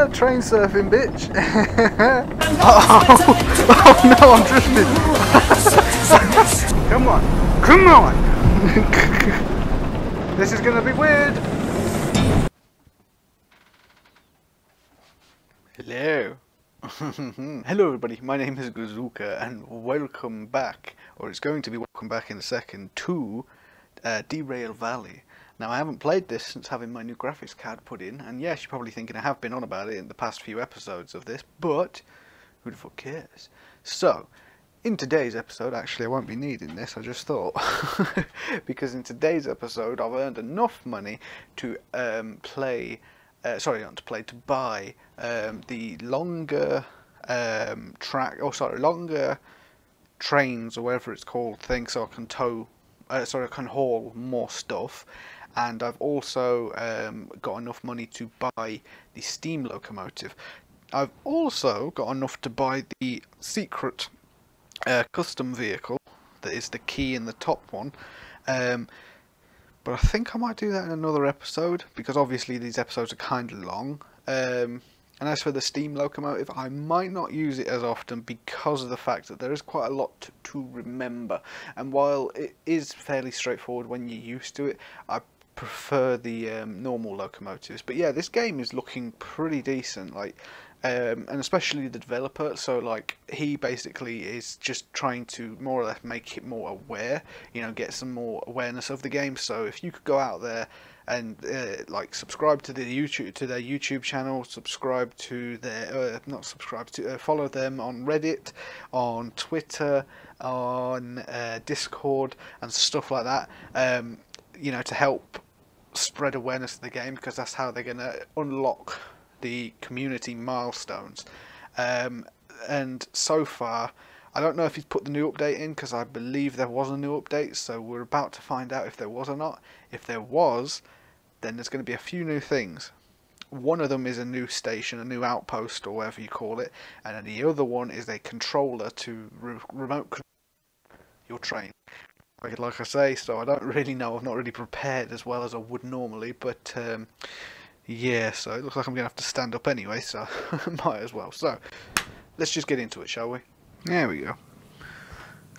a train surfing, bitch. Oh no, I'm drifting. Come on, come on. This is gonna be weird. Hello. Hello everybody, my name is Gazooka and welcome back, or it's going to be welcome back in a second, to Derail Valley. Now I haven't played this since having my new graphics card put in, and yes, you're probably thinking I have been on about it in the past few episodes of this, but who the fuck cares? So, in today's episode, actually I won't be needing this, I just thought, because in today's episode I've earned enough money to buy the longer longer trains or whatever it's called thing, so I can haul more stuff. And I've also got enough money to buy the steam locomotive. I've also got enough to buy the secret custom vehicle that is the key in the top one. But I think I might do that in another episode, because obviously these episodes are kind of long. And as for the steam locomotive, I might not use it as often because of the fact that there is quite a lot to remember. And while it is fairly straightforward when you're used to it, I prefer the normal locomotives. But yeah, this game is looking pretty decent, like, and especially the developer. So like, he basically is just trying to more or less make it more aware, you know, get some more awareness of the game. So if you could go out there and like subscribe to their YouTube channel, follow them on Reddit, on Twitter, on Discord and stuff like that, you know, to help spread awareness of the game, because that's how they're gonna unlock the community milestones. And so far, I don't know if he's put the new update in, because I believe there was a new update, so we're about to find out if there was or not. If there was, then there's going to be a few new things. One of them is a new station, a new outpost or whatever you call it, and then the other one is a controller to remote control your train. Like I say, so I don't really know, I'm not really prepared as well as I would normally, but yeah, so it looks like I'm going to have to stand up anyway, so might as well. So, let's just get into it, shall we? There we go.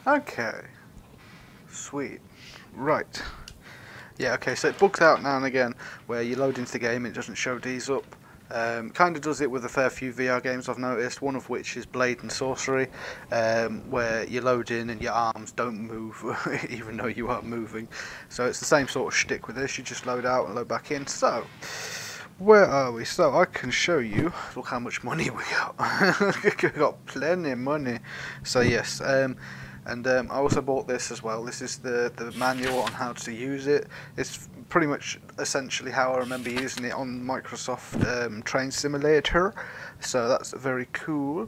Okay. Sweet. Right. Yeah, okay, so it bugs out now and again where you load into the game and it doesn't show these up. Kind of does it with a fair few VR games I've noticed, one of which is Blade and Sorcery, where you load in and your arms don't move even though you are moving. So it's the same sort of shtick with this, you just load out and load back in. So, where are we? So I can show you, look how much money we got. We got plenty of money. So yes, I also bought this as well. This is the manual on how to use it. It's pretty much essentially how I remember using it on Microsoft Train Simulator, so that's very cool.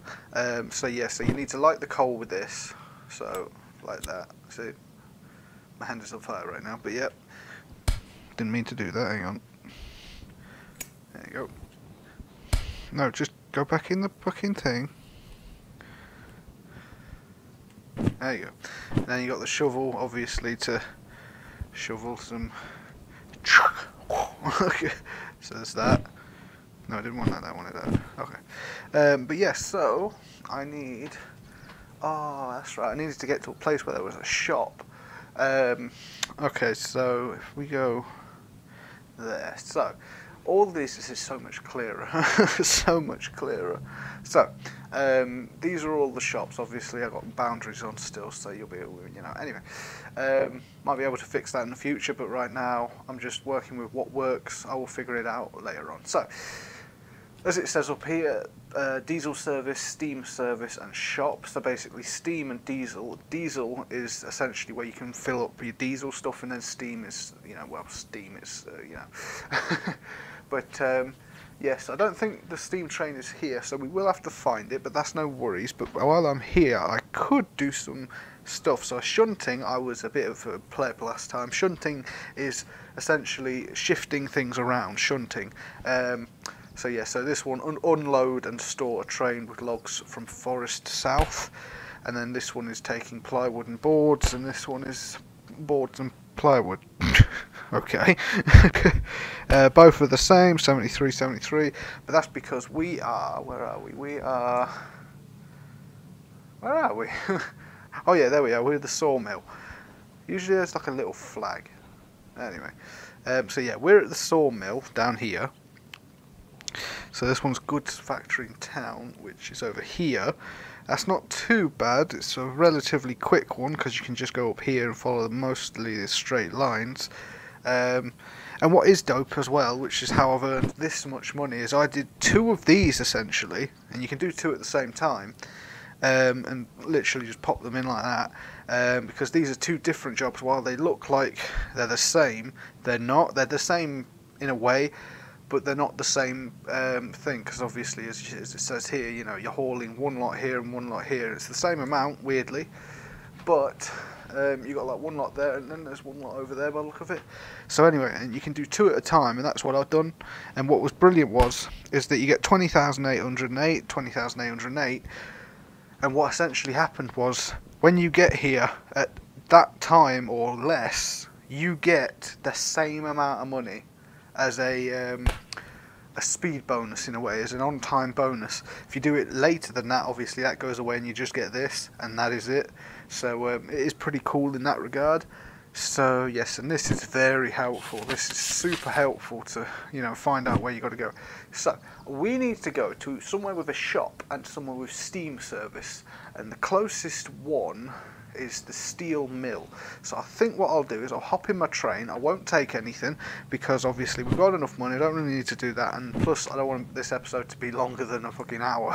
So yeah, so you need to light the coal with this, so like that. See, my hand is on fire right now, but yep, didn't mean to do that, hang on, there you go. No, just go back in the fucking thing. There you go. And then you got the shovel, obviously, to shovel some. Okay, so that's that. No, I didn't want that. I wanted that. Okay. But yes, yeah, so I need. Oh, that's right. I needed to get to a place where there was a shop. Okay, so if we go there, so all these, this is so much clearer, so much clearer. So these are all the shops. Obviously I've got boundaries on still, so you'll be, you know, anyway, might be able to fix that in the future, but right now I'm just working with what works. I will figure it out later on. So as it says up here, diesel service, steam service and shop. So basically steam and diesel. Diesel is essentially where you can fill up your diesel stuff, and then steam is, you know, well, steam is, you know. But yes, I don't think the steam train is here, so we will have to find it, but that's no worries. But while I'm here, I could do some stuff. So shunting, I was a bit of a pleb last time. Shunting is essentially shifting things around, shunting. So yeah, so this one, unload and store a train with logs from forest south. And then this one is taking plywood and boards, and this one is boards and plywood. okay. Both are the same, 73, 73, but that's because we are, where are we? We are, where are we? Oh yeah, there we are, we're the sawmill. Usually there's like a little flag. Anyway, so yeah, we're at the sawmill down here. So this one's Goods Factory in Town, which is over here. That's not too bad, it's a relatively quick one because you can just go up here and follow mostly the straight lines. And what is dope as well, which is how I've earned this much money, is I did two of these essentially, and you can do two at the same time, and literally just pop them in like that, because these are two different jobs. While they look like they're the same, they're not. They're the same in a way, but they're not the same thing, because obviously, as it says here, you know, you're hauling one lot here and one lot here. It's the same amount, weirdly, but you got like one lot there, and then there's one lot over there by the look of it. So anyway, and you can do two at a time, and that's what I've done. And what was brilliant is that you get 20,808, 20,808, and what essentially happened was, when you get here at that time or less, you get the same amount of money as a speed bonus, in a way, as an on-time bonus. If you do it later than that, obviously that goes away and you just get this, and that is it. So it is pretty cool in that regard. So yes, and this is very helpful. This is super helpful to, you know, find out where you got to go. So we need to go to somewhere with a shop and somewhere with steam service, and the closest one is the steel mill. So I think what I'll do is I'll hop in my train. I won't take anything because obviously we've got enough money. I don't really need to do that, and plus I don't want this episode to be longer than a fucking hour.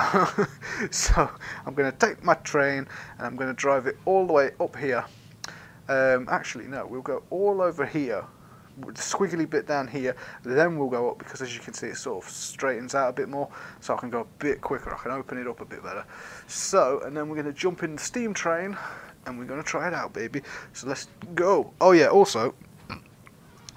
So I'm going to take my train and I'm going to drive it all the way up here. Actually no, we'll go all over here, the squiggly bit down here, then we'll go up, because as you can see it sort of straightens out a bit more, so I can go a bit quicker, I can open it up a bit better. So, and then we're going to jump in the steam train and we're going to try it out, baby. So let's go. Oh yeah, also,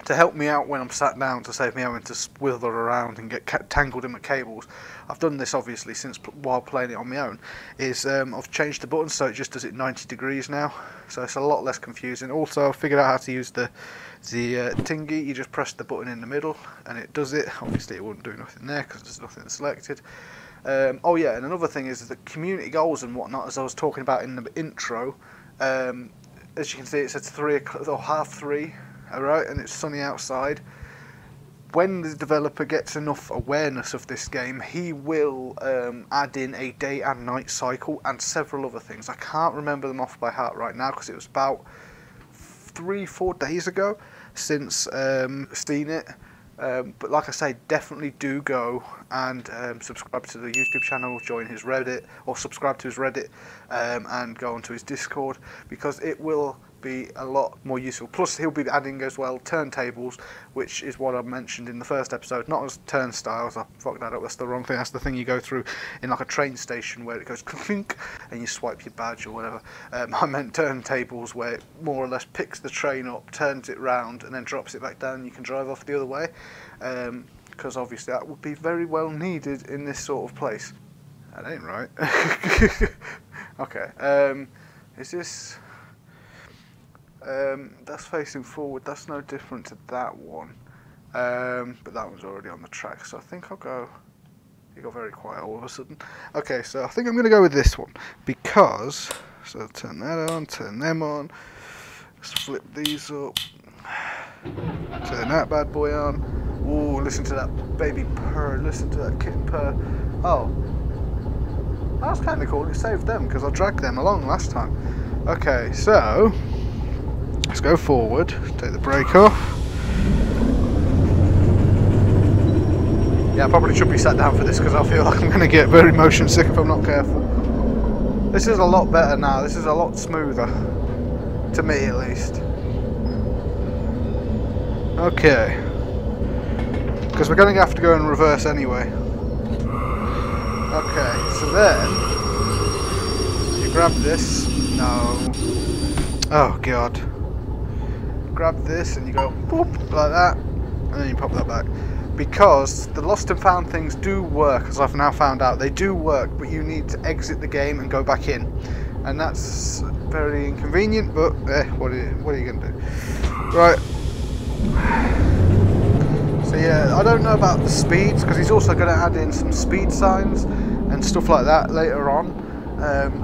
to help me out when I'm sat down, to save me having to swither around and get tangled in my cables, I've done this obviously since while playing it on my own, is I've changed the button so it just does it 90 degrees now, so it's a lot less confusing. Also, I figured out how to use the thingy. You just press the button in the middle and it does it. Obviously it wouldn't do nothing there because there's nothing selected. Oh yeah, and another thing is the community goals and whatnot, as I was talking about in the intro. As you can see, it says 3 o'clock or half three. Alright, and it's sunny outside. When the developer gets enough awareness of this game, he will add in a day and night cycle and several other things. I can't remember them off by heart right now because it was about 3-4 days ago since seen it. But like I say, definitely do go and subscribe to the YouTube channel, join his Reddit, or subscribe to his Reddit, and go onto his Discord, because it will be a lot more useful. Plus he'll be adding as well turntables, which is what I mentioned in the first episode, not as turnstiles, I fucked that up, that's the wrong thing, that's the thing you go through in like a train station where it goes clink and you swipe your badge or whatever. I meant turntables, where it more or less picks the train up, turns it round and then drops it back down and you can drive off the other way, because obviously that would be very well needed in this sort of place. That ain't right. Okay, is this... that's facing forward, that's no different to that one, but that one's already on the track, so I think I'll go... It got very quiet all of a sudden. Okay, so I think I'm going to go with this one, because... So I'll turn that on, turn them on, let's flip these up, turn that bad boy on. Ooh, listen to that baby purr, listen to that kitten purr. Oh, that's kind of cool, it saved them, because I dragged them along last time. Okay, so... Let's go forward, take the brake off. Yeah, I probably should be sat down for this because I feel like I'm going to get very motion sick if I'm not careful. This is a lot better now, this is a lot smoother. To me at least. Okay. Because we're going to have to go in reverse anyway. Okay, so then... You grab this. No. Oh god. Grab this and you go boop like that, and then you pop that back, because the lost and found things do work, as I've now found out. They do work, but you need to exit the game and go back in, and that's very inconvenient, but what are you going to do? Right, So yeah, I don't know about the speeds, because he's also going to add in some speed signs and stuff like that later on.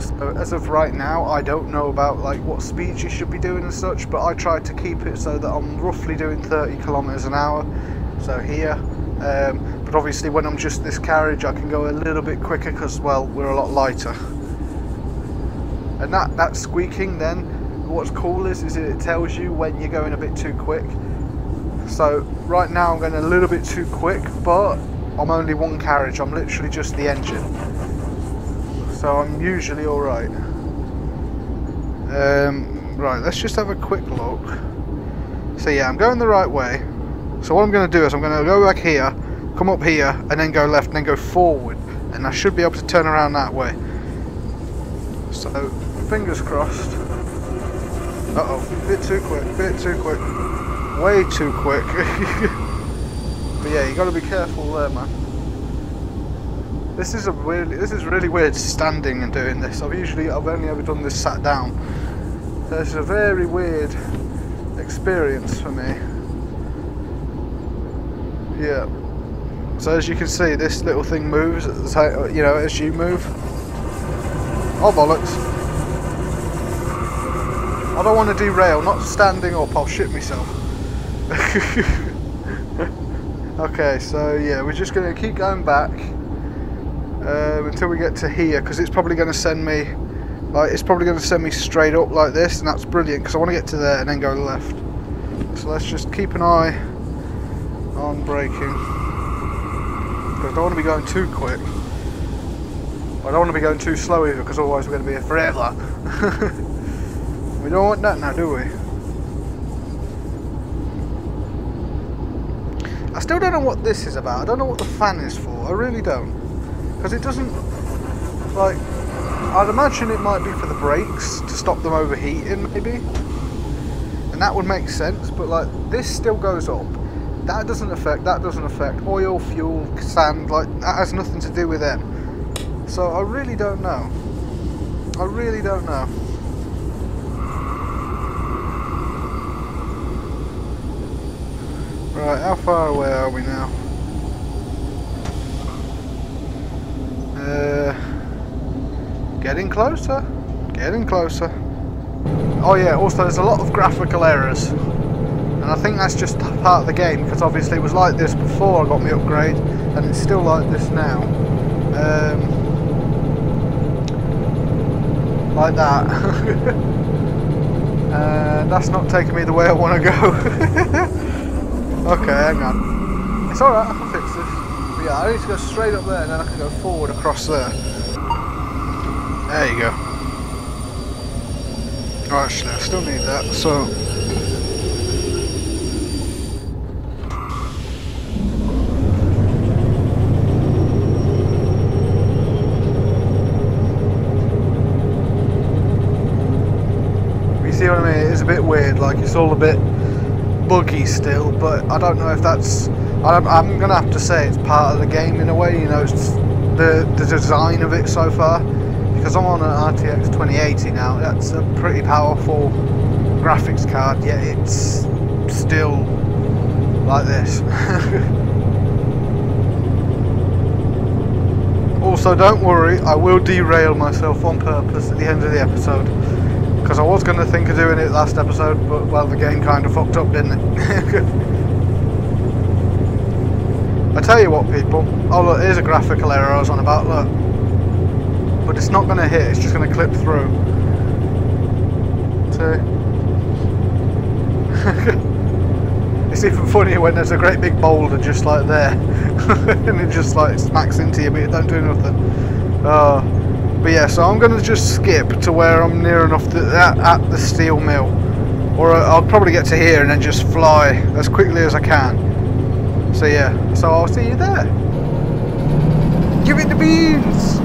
So as of right now, I don't know about like what speeds you should be doing and such, but I tried to keep it so that I'm roughly doing 30 kilometers an hour, so here. But obviously when I'm just this carriage, I can go a little bit quicker because, well, we're a lot lighter. And that squeaking then, what's cool is it tells you when you're going a bit too quick. So right now I'm going a little bit too quick, but I'm only one carriage, I'm literally just the engine. So I'm usually alright. Right, let's just have a quick look. So yeah, I'm going the right way. So what I'm going to do is I'm going to go back here, come up here, and then go left, and then go forward. And I should be able to turn around that way. So, fingers crossed. Uh-oh, bit too quick. Way too quick. But yeah, you got to be careful there, man. This is really weird standing and doing this. I've only ever done this sat down. So it's a very weird experience for me. Yeah. So as you can see, this little thing moves at the time, you know, as you move. Oh bollocks! I don't want to derail. Not standing up. I'll shit myself. Okay. So yeah, we're just gonna keep going back. Until we get to here, because it's probably going to send me straight up like this, and that's brilliant because I want to get to there and then go left. So let's just keep an eye on braking, because I don't want to be going too quick, but I don't want to be going too slow either, because otherwise we're going to be here forever. We don't want that now, do we? I still don't know what this is about. I don't know what the fan is for. I really don't. Because it doesn't, like, I'd imagine it might be for the brakes, to stop them overheating maybe, and that would make sense, but like, this still goes up, that doesn't affect oil, fuel, sand, like, that has nothing to do with them, so I really don't know. Right, how far away are we now? Getting closer. Oh yeah, also there's a lot of graphical errors, and I think that's just part of the game, because obviously it was like this before I got my upgrade, and it's still like this now. Like that. That's not taking me the way I want to go. Okay, hang on, it's alright, I can fix this. Yeah, I need to go straight up there, and then I can go forward across there. There you go. Oh, actually, I still need that, so... You see what I mean? It's a bit weird, like, it's all a bit buggy still, but I don't know if that's... I'm going to have to say it's part of the game in a way, you know, it's the design of it so far, because I'm on an RTX 2080 now. That's a pretty powerful graphics card, yet it's still like this. Also, don't worry, I will derail myself on purpose at the end of the episode, because I was going to think of doing it last episode, but, well, the game kind of fucked up, didn't it? I tell you what, people, oh look, here's a graphical error I was on about, look. But it's not going to hit, it's just going to clip through. See? It's even funnier when there's a great big boulder just like there. And it just like smacks into you, but it don't do nothing. But yeah, so I'm going to just skip to where I'm near enough at the steel mill. Or I'll probably get to here and then just fly as quickly as I can. So yeah, so I'll see you there. Give it the beans!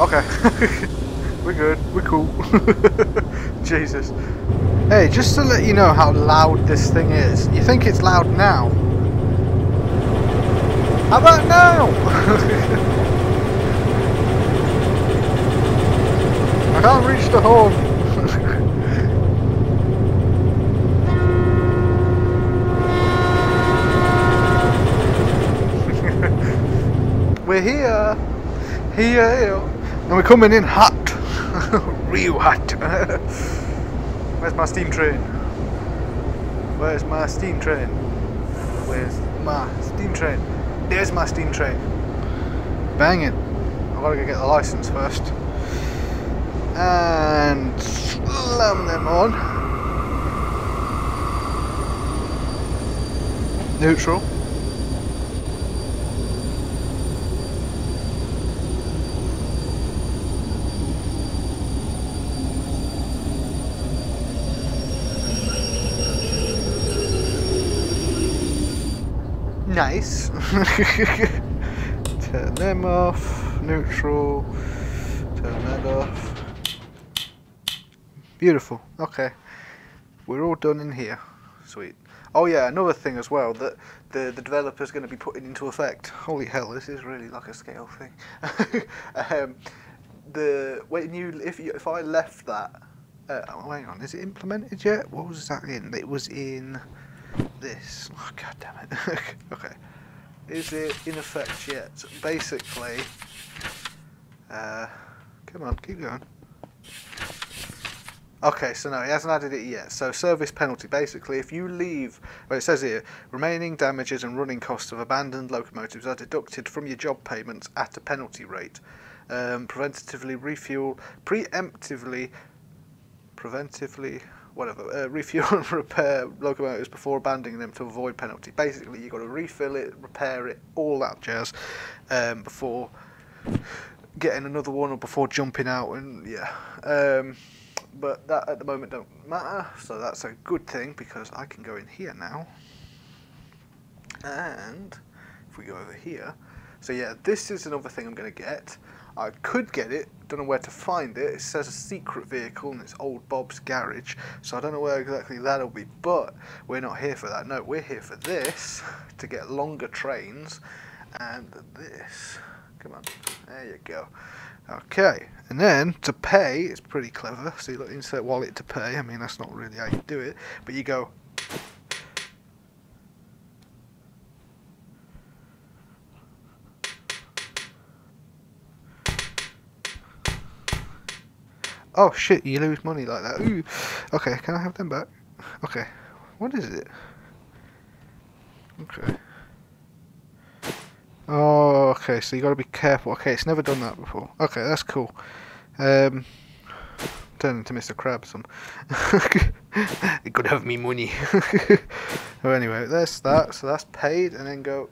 Okay. We're good. We're cool. Jesus. Hey, just to let you know how loud this thing is. You think it's loud now? How about now? I can't reach the home. We're here. Here. And we're coming in hot. Real hot. Where's my steam train? Where's my steam train? Where's my steam train? There's my steam train. Bang it. I've got to go get the license first. And slam them on. Neutral. Nice. Turn them off. Neutral. Turn that off. Beautiful. Okay, we're all done in here. Sweet. Oh yeah, another thing as well that the developer's going to be putting into effect. Holy hell, this is really like a scale thing. If I left that, oh, hang on, is it implemented yet? What was that in? It was in this. Oh, God damn it. Okay, is it in effect yet? Basically, come on, keep going. Okay, so no, he hasn't added it yet. So service penalty, basically, if you leave, well, it says here, remaining damages and running costs of abandoned locomotives are deducted from your job payments at a penalty rate. Preventively refuel and repair locomotives before abandoning them to avoid penalty. Basically, you've got to refill it, repair it, all that jazz, before getting another one or before jumping out, and yeah. But that at the moment don't matter, so that's a good thing because I can go in here now. And if we go over here, so yeah, this is another thing I'm going to get. I could get it, don't know where to find it. It says a secret vehicle and it's old Bob's garage, so I don't know where exactly that'll be, but we're not here for that. No, we're here for this, to get longer trains, and this. Come on, there you go. Okay, and then to pay, it's pretty clever. So you look, insert wallet to pay. I mean, that's not really how you do it, but you go. Oh shit, you lose money like that. Ooh. Okay, can I have them back? Okay, what is it? Okay. Oh, okay, so you got to be careful. Okay, it's never done that before. Okay, that's cool. Turn into Mr. Crab some. It could have me money. Well, anyway, there's that. So that's paid, and then go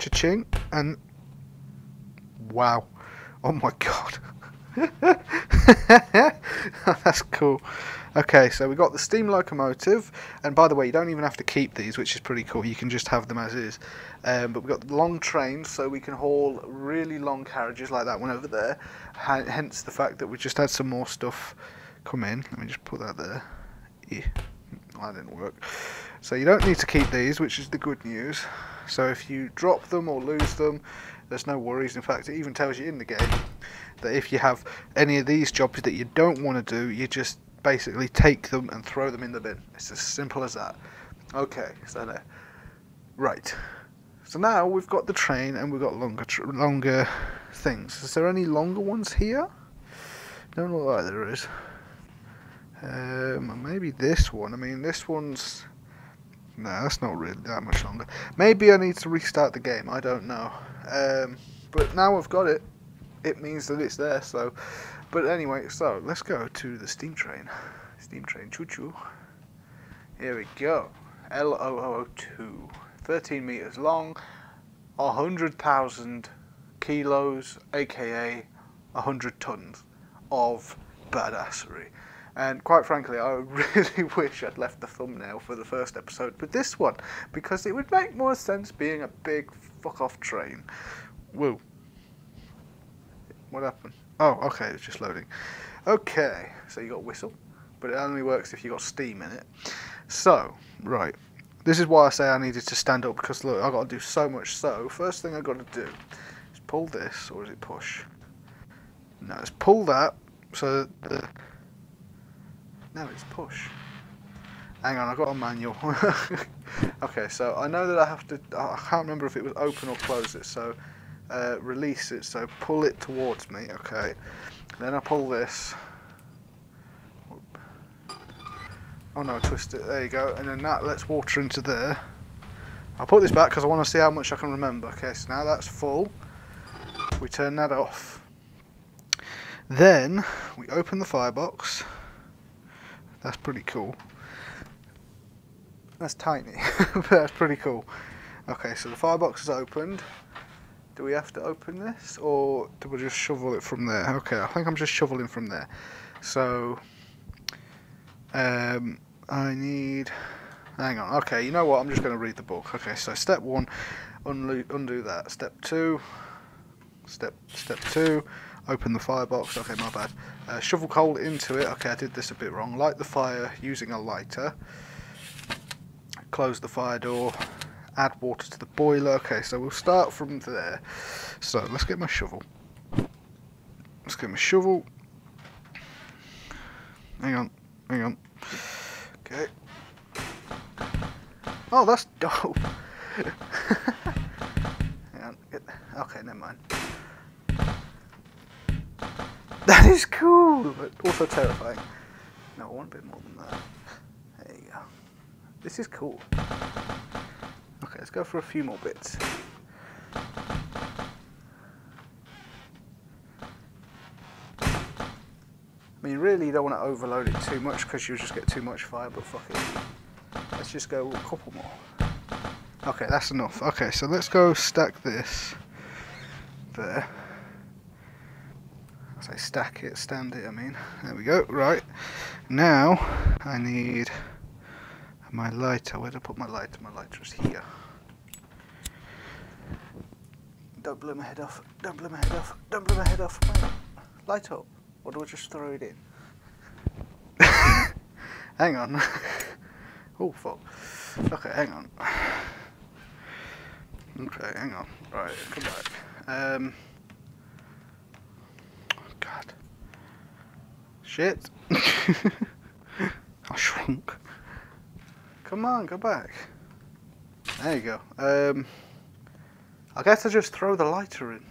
cha-ching, and wow. Oh my god. That's cool. Okay, so we got the steam locomotive, and by the way, you don't even have to keep these, which is pretty cool. You can just have them as is. But we've got long trains, so we can haul really long carriages like that one over there. Hence the fact that we just had some more stuff come in. Let me just put that there. Yeah, that didn't work. So you don't need to keep these, which is the good news. So if you drop them or lose them, there's no worries. In fact, it even tells you in the game that if you have any of these jobs that you don't want to do, you just basically take them and throw them in the bin. It's as simple as that. Okay, so there. Right. So now we've got the train and we've got longer things. Is there any longer ones here? Don't look like there is. Maybe this one. I mean, this one's... No, that's not really that much longer. Maybe I need to restart the game. I don't know. But now I've got it. It means that it's there, so... But anyway, so let's go to the steam train. Steam train choo-choo. Here we go. L002. 13 meters long. 100,000 kilos, aka 100 tons of badassery. And quite frankly, I really wish I'd left the thumbnail for the first episode with this one, because it would make more sense being a big fuck-off train. Whoa. What happened? Oh, okay, it's just loading. Okay, so you got a whistle, but it only works if you got steam in it. So, right, this is why I say I needed to stand up, because look, I got to do so much. So, first thing I got to do is pull this, or is it push? No, it's pull that, so that the... No, it's push. Hang on, I've got a manual. Okay, so I know that I have to... I can't remember if it was open or close it, so... release it, so pull it towards me, okay. Then I pull this. Oh no, twist it, there you go. And then that lets water into there. I'll put this back because I want to see how much I can remember. Okay, so now that's full. We turn that off. Then, we open the firebox. That's pretty cool. That's tiny, but that's pretty cool. Okay, so the firebox is opened. Do we have to open this, or do we just shovel it from there? Okay, I think I'm just shoveling from there. So, I need... Hang on, okay, you know what, I'm just going to read the book. Okay, so step one, undo that. Step two, step two, open the firebox. Okay, my bad. Shovel coal into it. Okay, I did this a bit wrong. Light the fire using a lighter. Close the fire door. Add water to the boiler. Okay, so we'll start from there. So let's get my shovel. Hang on, Okay. Oh, that's dope. Hang on. Okay, never mind. That is cool, but also terrifying. No, I want a bit more than that. There you go. This is cool. Okay, let's go for a few more bits. I mean, really, you don't want to overload it too much because you'll just get too much fire, but fuck it. Let's just go a couple more. Okay, that's enough. Okay, so let's go stack this there. I say stack it, stand it, I mean. There we go. Right. Now, I need... my lighter, where did I put my lighter? My lighter is here. Don't blow my head off, don't blow my head off, don't blow my head off. Light up, or do I just throw it in? Hang on. Oh fuck. Okay, hang on. Okay, hang on. Right, come back. Oh god. Shit. I shrunk. Come on, go back. There you go. I guess I just throw the lighter in.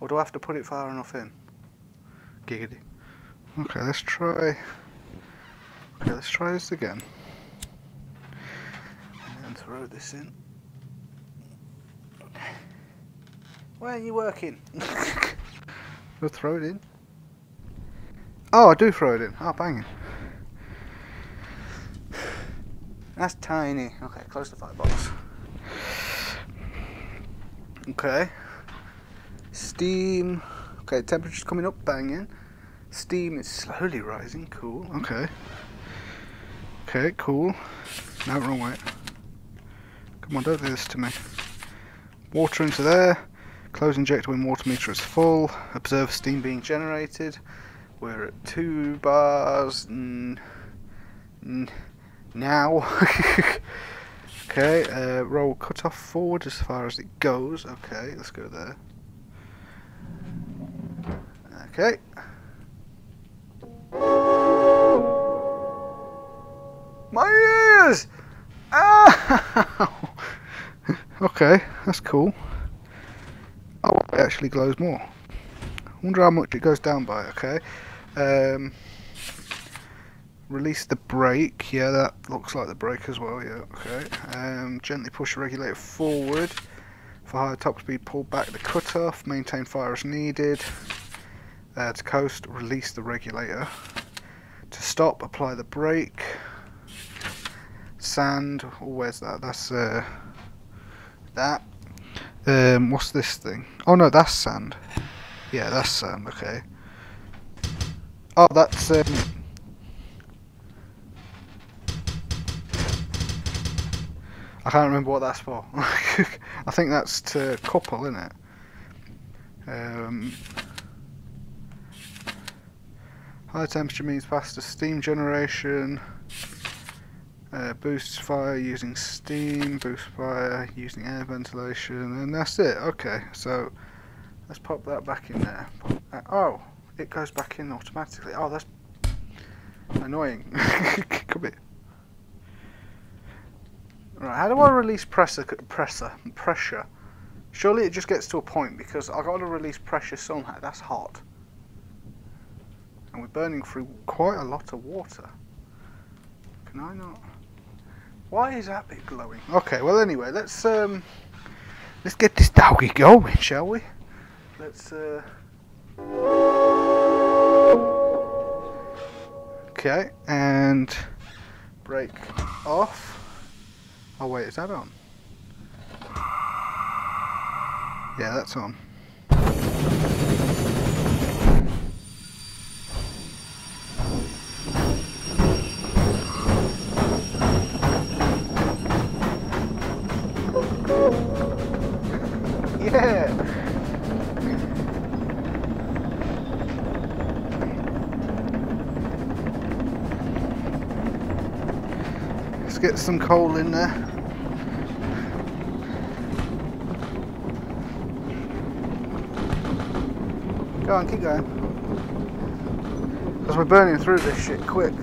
Or do I have to put it far enough in? Giggity. Okay, let's try. Okay, let's try this again. And then throw this in. Where are you working? I'll throw it in. Oh, I do throw it in. Oh, banging. That's tiny. Okay, close the firebox. Okay. Steam. Okay, temperature's coming up, banging. Steam is slowly rising. Cool. Okay. Okay, cool. No, wrong way. Come on, don't do this to me. Water into there. Close injector when water meter is full. Observe steam being generated. We're at 2 bars. Now. Okay, roll cutoff forward as far as it goes. Okay, let's go there. Okay. My ears! Ow! Okay, that's cool. Oh, it actually glows more. I wonder how much it goes down by, okay. Release the brake, yeah, that looks like the brake as well, yeah, okay. Gently push the regulator forward. For higher top speed, pull back the cutoff, maintain fire as needed. To coast, release the regulator. To stop, apply the brake. Sand, oh, where's that? That's that. What's this thing? Oh no, that's sand. Yeah, that's sand, okay. Oh, that's... I can't remember what that's for. I think that's to couple, isn't it? High temperature means faster steam generation. Boosts fire using steam, boosts fire using air ventilation, and that's it. Okay, so let's pop that back in there. Oh, it goes back in automatically. Oh, that's annoying. Come here. Right, how do I release pressure? Surely it just gets to a point, because I got to release pressure somehow. That's hot. And we're burning through quite a lot of water. Can I not? Why is that bit glowing? Okay, well anyway, let's get this doggy going, shall we? Let's. Okay, and break off. Oh wait, is that on? Yeah, that's on. Yeah! Let's get some coal in there. Go on, keep going. Because we're burning through this shit quick.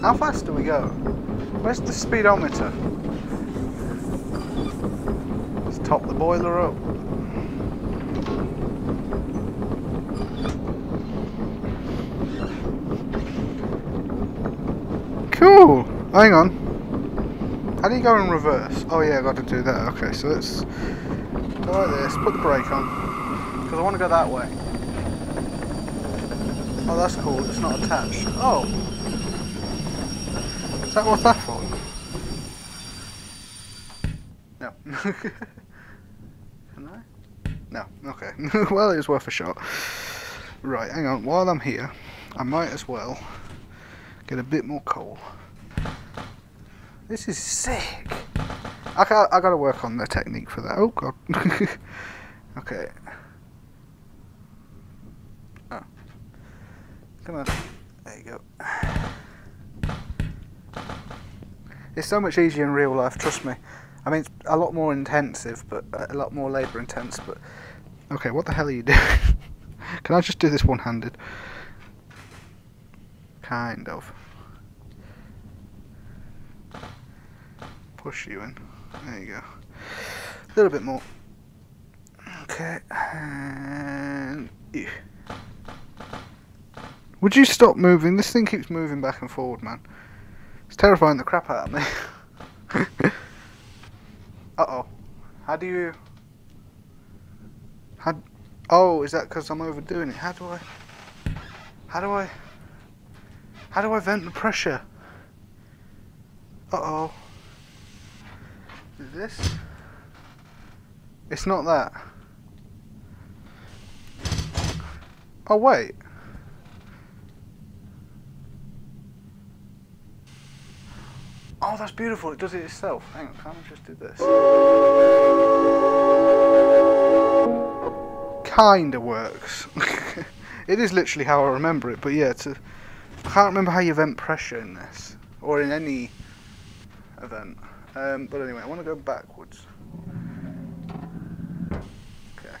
How fast do we go? Where's the speedometer? Let's top the boiler up. Cool! Hang on. How do you go in reverse? Oh yeah, I've got to do that. Okay, so let's go like this, put the brake on. Because I want to go that way. Oh, that's cool, it's not attached. Oh! Is that what's that for? No. Can I? No, okay. Well, it was worth a shot. Right, hang on. While I'm here, I might as well get a bit more coal. This is sick. I gotta work on the technique for that. Oh god. Okay. Oh. Come on. There you go. It's so much easier in real life, trust me. I mean, it's a lot more intensive, but a lot more labour intense, but okay, what the hell are you doing? Can I just do this one-handed? Kind of. Push you in. There you go. A little bit more. Okay. And ew. Would you stop moving? This thing keeps moving back and forward, man. It's terrifying the crap out of me. Uh-oh. How do you... How... Oh, is that because I'm overdoing it? How do I... How do I vent the pressure? Uh-oh. Is this? It's not that. Oh wait. Oh, that's beautiful. It does it itself. Hang on, can't I just do this? Kinda works. It is literally how I remember it, but yeah, I can't remember how you vent pressure in this, or in any event. But anyway, I want to go backwards. Okay.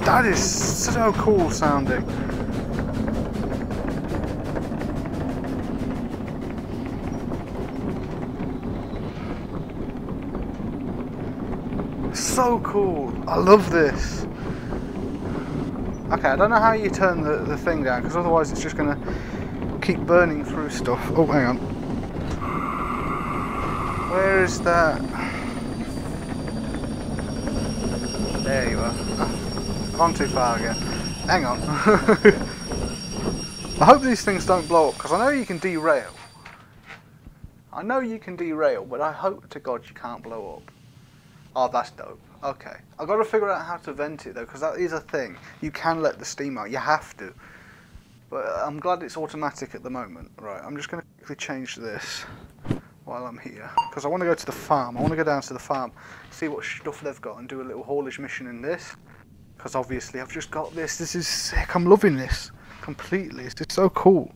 That is so cool sounding. So cool! I love this! Okay, I don't know how you turn the thing down, because otherwise it's just going to keep burning through stuff. Oh, hang on. Where is that? There you are. Oh, gone too far again. Hang on. I hope these things don't blow up, because I know you can derail. I know you can derail, but I hope to God you can't blow up. Oh, that's dope. Okay. I've got to figure out how to vent it, though, because that is a thing. You can let the steam out. You have to. But I'm glad it's automatic at the moment. Right, I'm just going to quickly change this while I'm here. Because I want to go to the farm. I want to go down to the farm, see what stuff they've got, and do a little haulage mission in this. Because obviously I've just got this. This is sick. I'm loving this completely. It's so cool.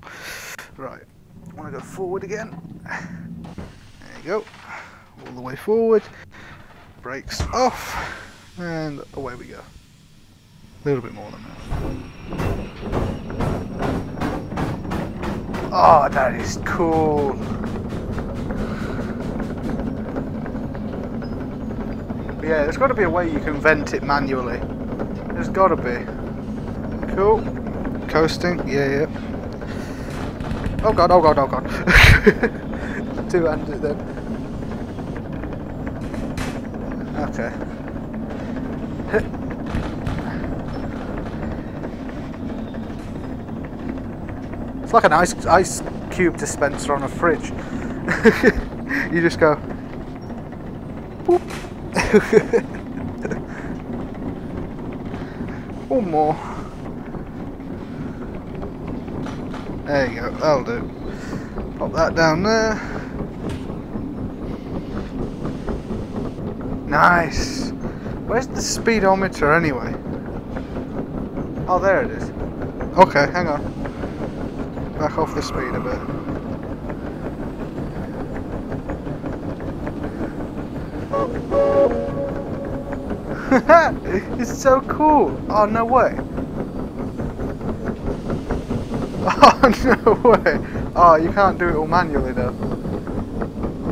Right. I want to go forward again. There you go. All the way forward. Brakes off. And away we go. A little bit more than that. Oh, that is cool. Yeah, there's got to be a way you can vent it manually. There's got to be. Cool. Coasting. Yeah, yeah. Oh god, oh god, oh god. Two-handed then. Okay. It's like an ice cube dispenser on a fridge. You just go... Boop. One more. There you go, that'll do. Pop that down there. Nice. Where's the speedometer anyway? Oh, there it is. Okay, hang on. Back off the speed a bit. It's so cool! Oh, no way! Oh, no way! Oh, you can't do it all manually though.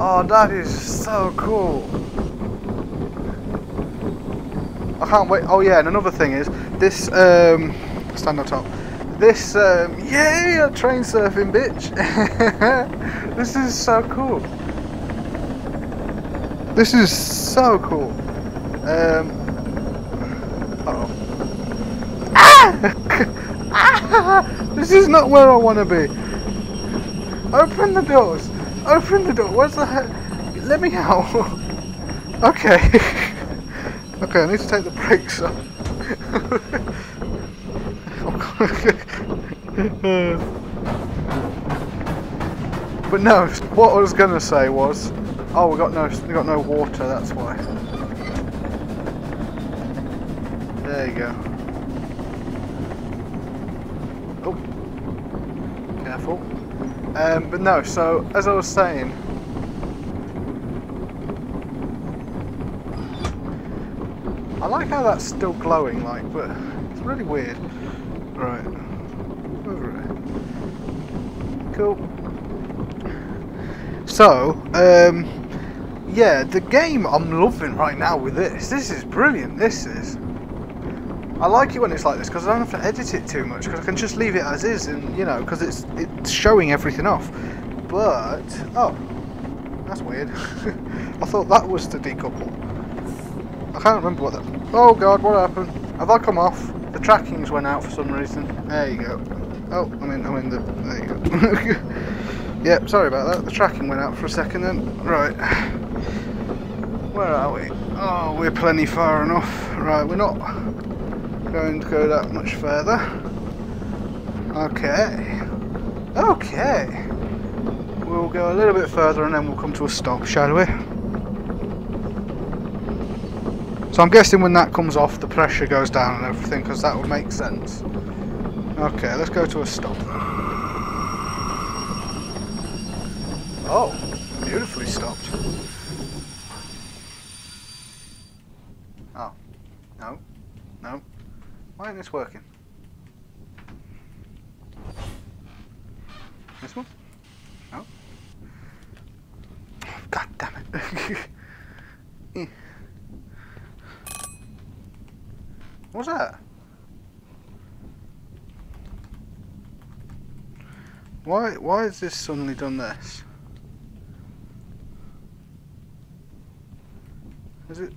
Oh, that is so cool! I can't wait. Oh yeah, and another thing is, this, stand on top. This, yeah, train surfing, bitch! This is so cool! This is so cool! Uh-oh. Ah! This is not where I want to be. Open the doors. Open the door. What's the heck? Let me out. Okay. Okay, I need to take the brakes off. But no, what I was gonna say was, oh, we got no water. That's why. There you go. Oh, careful. But no, so as I was saying, I like how that's still glowing, like, but it's really weird. Right. Over it. Cool. So, yeah, the game I'm loving right now with this. This is brilliant. This is. I like it when it's like this because I don't have to edit it too much because I can just leave it as is, and you know, because it's showing everything off. But oh, that's weird. I thought that was to decouple. I can't remember what that. Oh god, what happened? Have I come off? The trackings went out for some reason. There you go. Oh, I'm in the. There you go. Yep, sorry about that. The tracking went out for a second then. Right. Where are we? Oh, we're plenty far enough. Right, we're not going to go that much further. Okay. Okay. We'll go a little bit further and then we'll come to a stop, shall we? So I'm guessing when that comes off, the pressure goes down and everything, because that would make sense. Okay, let's go to a stop. Oh, beautifully stopped. Oh. No. No. Why isn't this working? This one? No. Oh, god damn it. What's that? Why has this suddenly done this? Is it?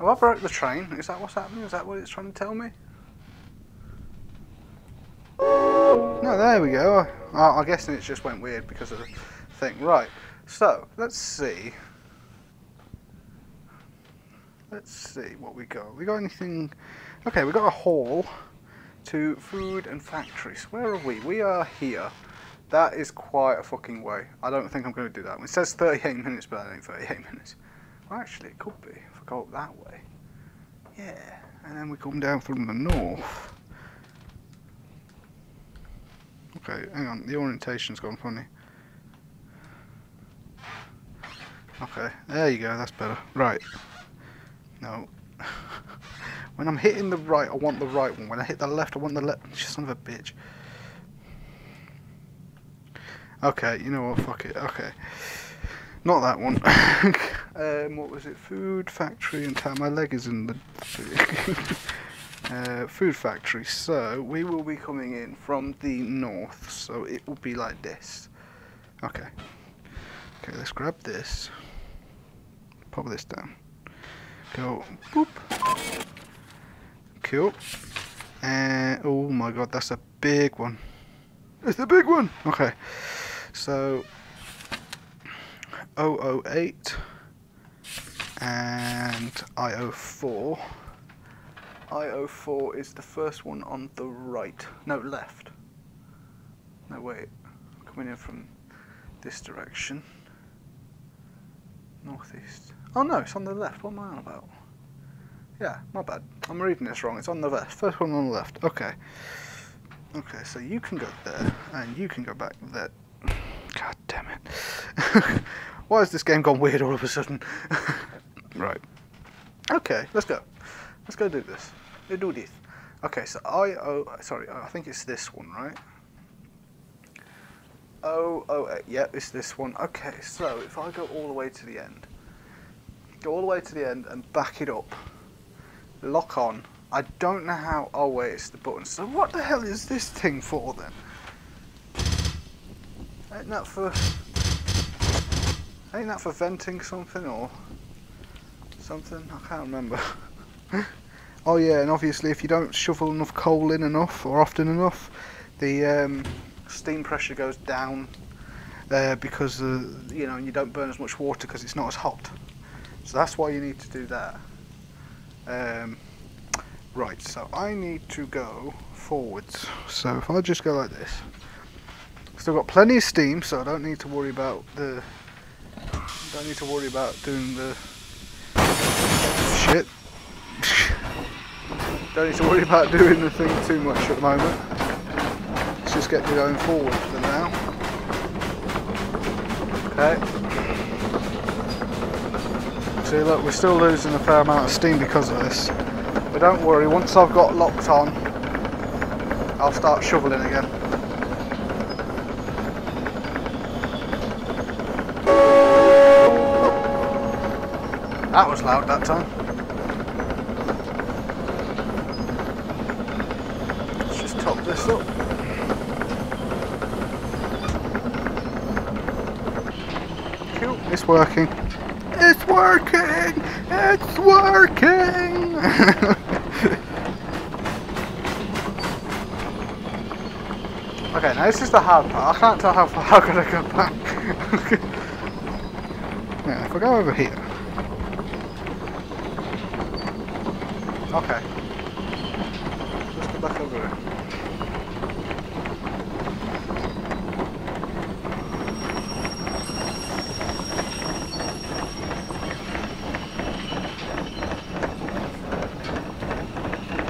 Oh, I broke the train. Is that what's happening? Is that what it's trying to tell me? No, there we go. Oh, I'm guessing it just went weird because of the thing. Right, so, let's see. Let's see what we got. We got anything? Okay, we got a haul to food and factories. Where are we? We are here. That is quite a fucking way. I don't think I'm going to do that. It says 38 minutes, but that ain't 38 minutes. Well, actually, it could be if I go up that way. Yeah, and then we come down from the north. Okay, hang on. The orientation's gone funny. Okay, there you go. That's better. Right. No. When I'm hitting the right, I want the right one. When I hit the left, I want the left. Son of a bitch. Okay, you know what? Fuck it. Okay. Not that one. What was it? Food factory and town. My leg is in the... food factory. So, we will be coming in from the north. So, it will be like this. Okay. Okay, let's grab this. Pop this down. Go. Boop. Cool. Oh my god, that's a big one. It's a big one! Okay. So... 008. And I04. I04 is the first one on the right. No, left. No, wait. Coming in from this direction. Northeast. Oh no, it's on the left. What am I on about? Yeah, my bad. I'm reading this wrong. It's on the left. First one on the left. Okay. Okay, so you can go there, and you can go back there. God damn it. Why has this game gone weird all of a sudden? Right. Okay, let's go. Let's go do this. Let's do this. Okay, so I think it's this one, right? Yeah, it's this one. Okay, so if I go all the way to the end. Go all the way to the end and back it up. Lock on. I don't know how. Oh wait, it's the button. So what the hell is this thing for then? Ain't that for venting something or something? I can't remember. Oh yeah, and obviously if you don't shovel enough coal in enough or often enough, the steam pressure goes down because you know, you don't burn as much water because it's not as hot. So that's why you need to do that. Right, so I need to go forwards. So if I just go like this, still got plenty of steam, so I don't need to worry about doing the shit. Don't need to worry about doing the thing too much at the moment. Let's just get me going forward for now. Okay. See, look, we're still losing a fair amount of steam because of this. But don't worry, once I've got locked on, I'll start shoveling again. That was loud that time. Let's just top this up. Cool, it's working. It's working! It's working! Okay, now this is the hard part. I can't tell how far I'm going to go back. Yeah, if I go over here... Okay. Let's go back over here.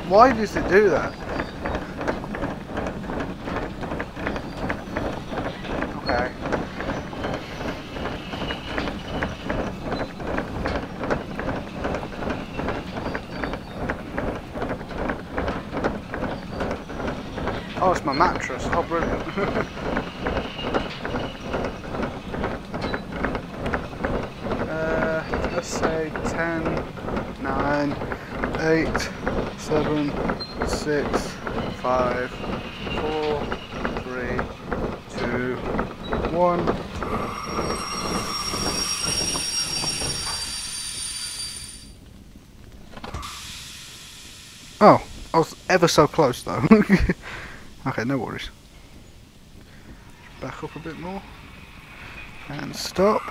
Why does it do that? Okay. Oh, it's my mattress. Oh, brilliant. Let's say 10, 9, 8, 7, 6, 5, 4, 3, 2, 1. Oh, I was ever so close though. Okay, no worries. Back up a bit more. And stop.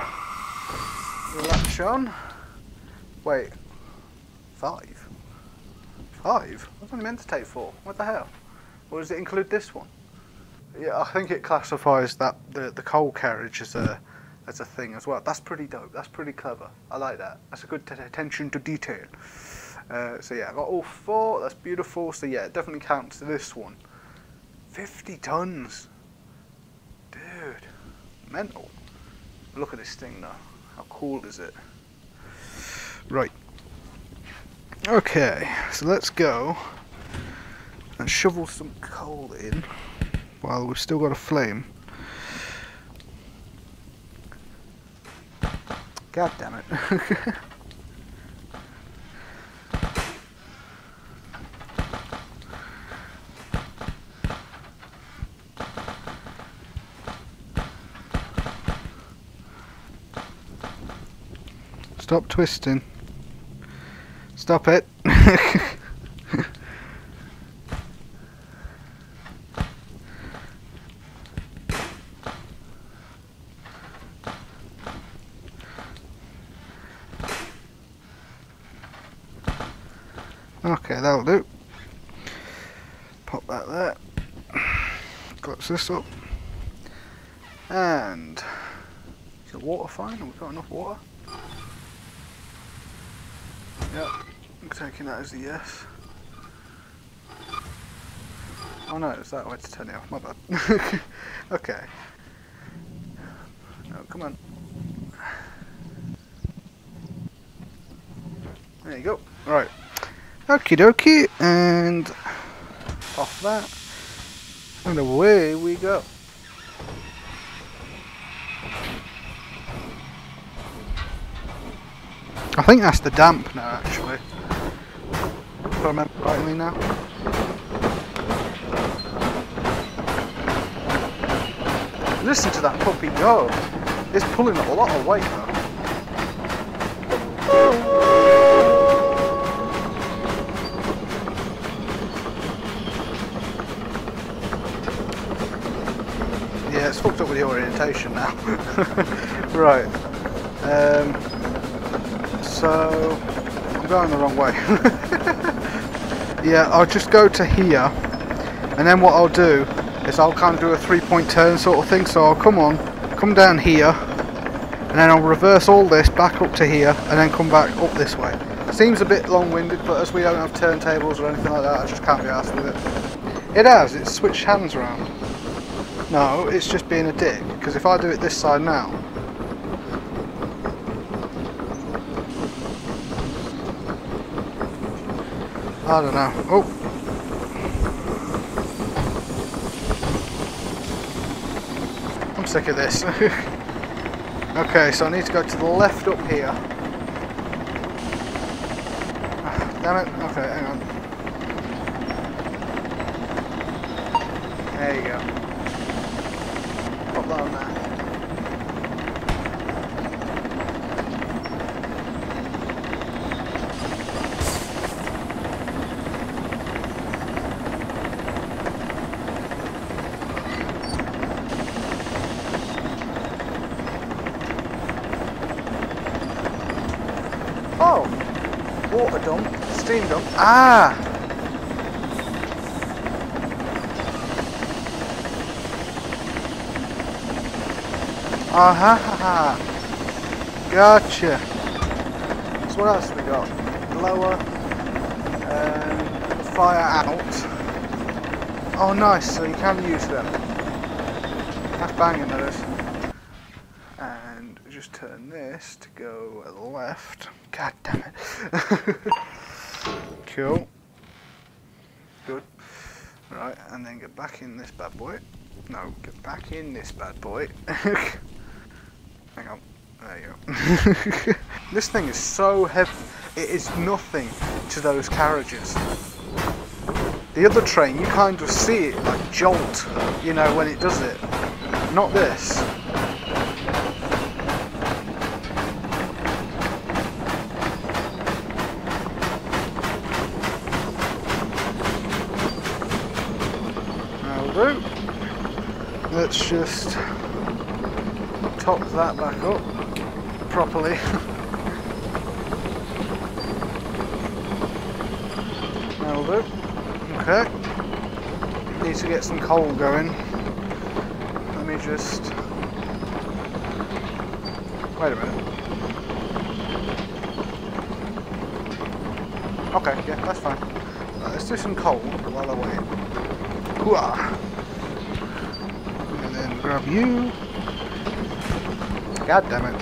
Latch on. Wait. Five? Five? I was only meant to take four. What the hell? Or does it include this one? Yeah, I think it classifies that the coal carriage as a thing as well. That's pretty dope. That's pretty clever. I like that. That's a good attention to detail. So yeah, I got all four. That's beautiful. So yeah, it definitely counts this one. 50 tons. Dude. Mental. Look at this thing though. How cool is it? Right. Okay, so let's go and shovel some coal in while we've still got a flame. God damn it. Stop twisting. Stop it. Okay, that'll do. Pop that there. Close this up. And is the water fine? Have we got enough water? Yep. I'm taking that as a yes. Oh no, it's that way to turn it off, my bad. Okay. No, come on. There you go. Right. Okie dokie, and off that. And away we go. I think that's the damp now, actually. If I remember rightly now. Listen to that puppy go. It's pulling a lot of weight though. Yeah, it's fucked up with the orientation now. Right. So, I'm going the wrong way. Yeah, I'll just go to here, and then what I'll do is I'll kind of do a 3-point turn sort of thing, so I'll come down here, and then I'll reverse all this back up to here, and then come back up this way. It seems a bit long-winded, but as we don't have turntables or anything like that, I just can't be arsed with it. It has, it's switched hands around. No, it's just being a dick, because if I do it this side now, I don't know. Oh! I'm sick of this. Okay, so I need to go to the left up here. Damn it. Okay, hang on. There you go. Pop that on dump. Ah! Aha! Gotcha! So what else have we got? Blower, fire out. Oh nice, so you can use them. That's banging, that is. And just turn this to go left. God damn it. Cool. Good. Right, and then get back in this bad boy. No, get back in this bad boy. Hang on. There you go. This thing is so heavy. It is nothing to those carriages. The other train, you kind of see it like jolt, you know, when it does it. Not this. Let's just top that back up properly. Okay. Need to get some coal going. Let me just... Wait a minute. Okay, yeah, that's fine. Let's do some coal while I wait. Hooah! And then grab you. God damn it.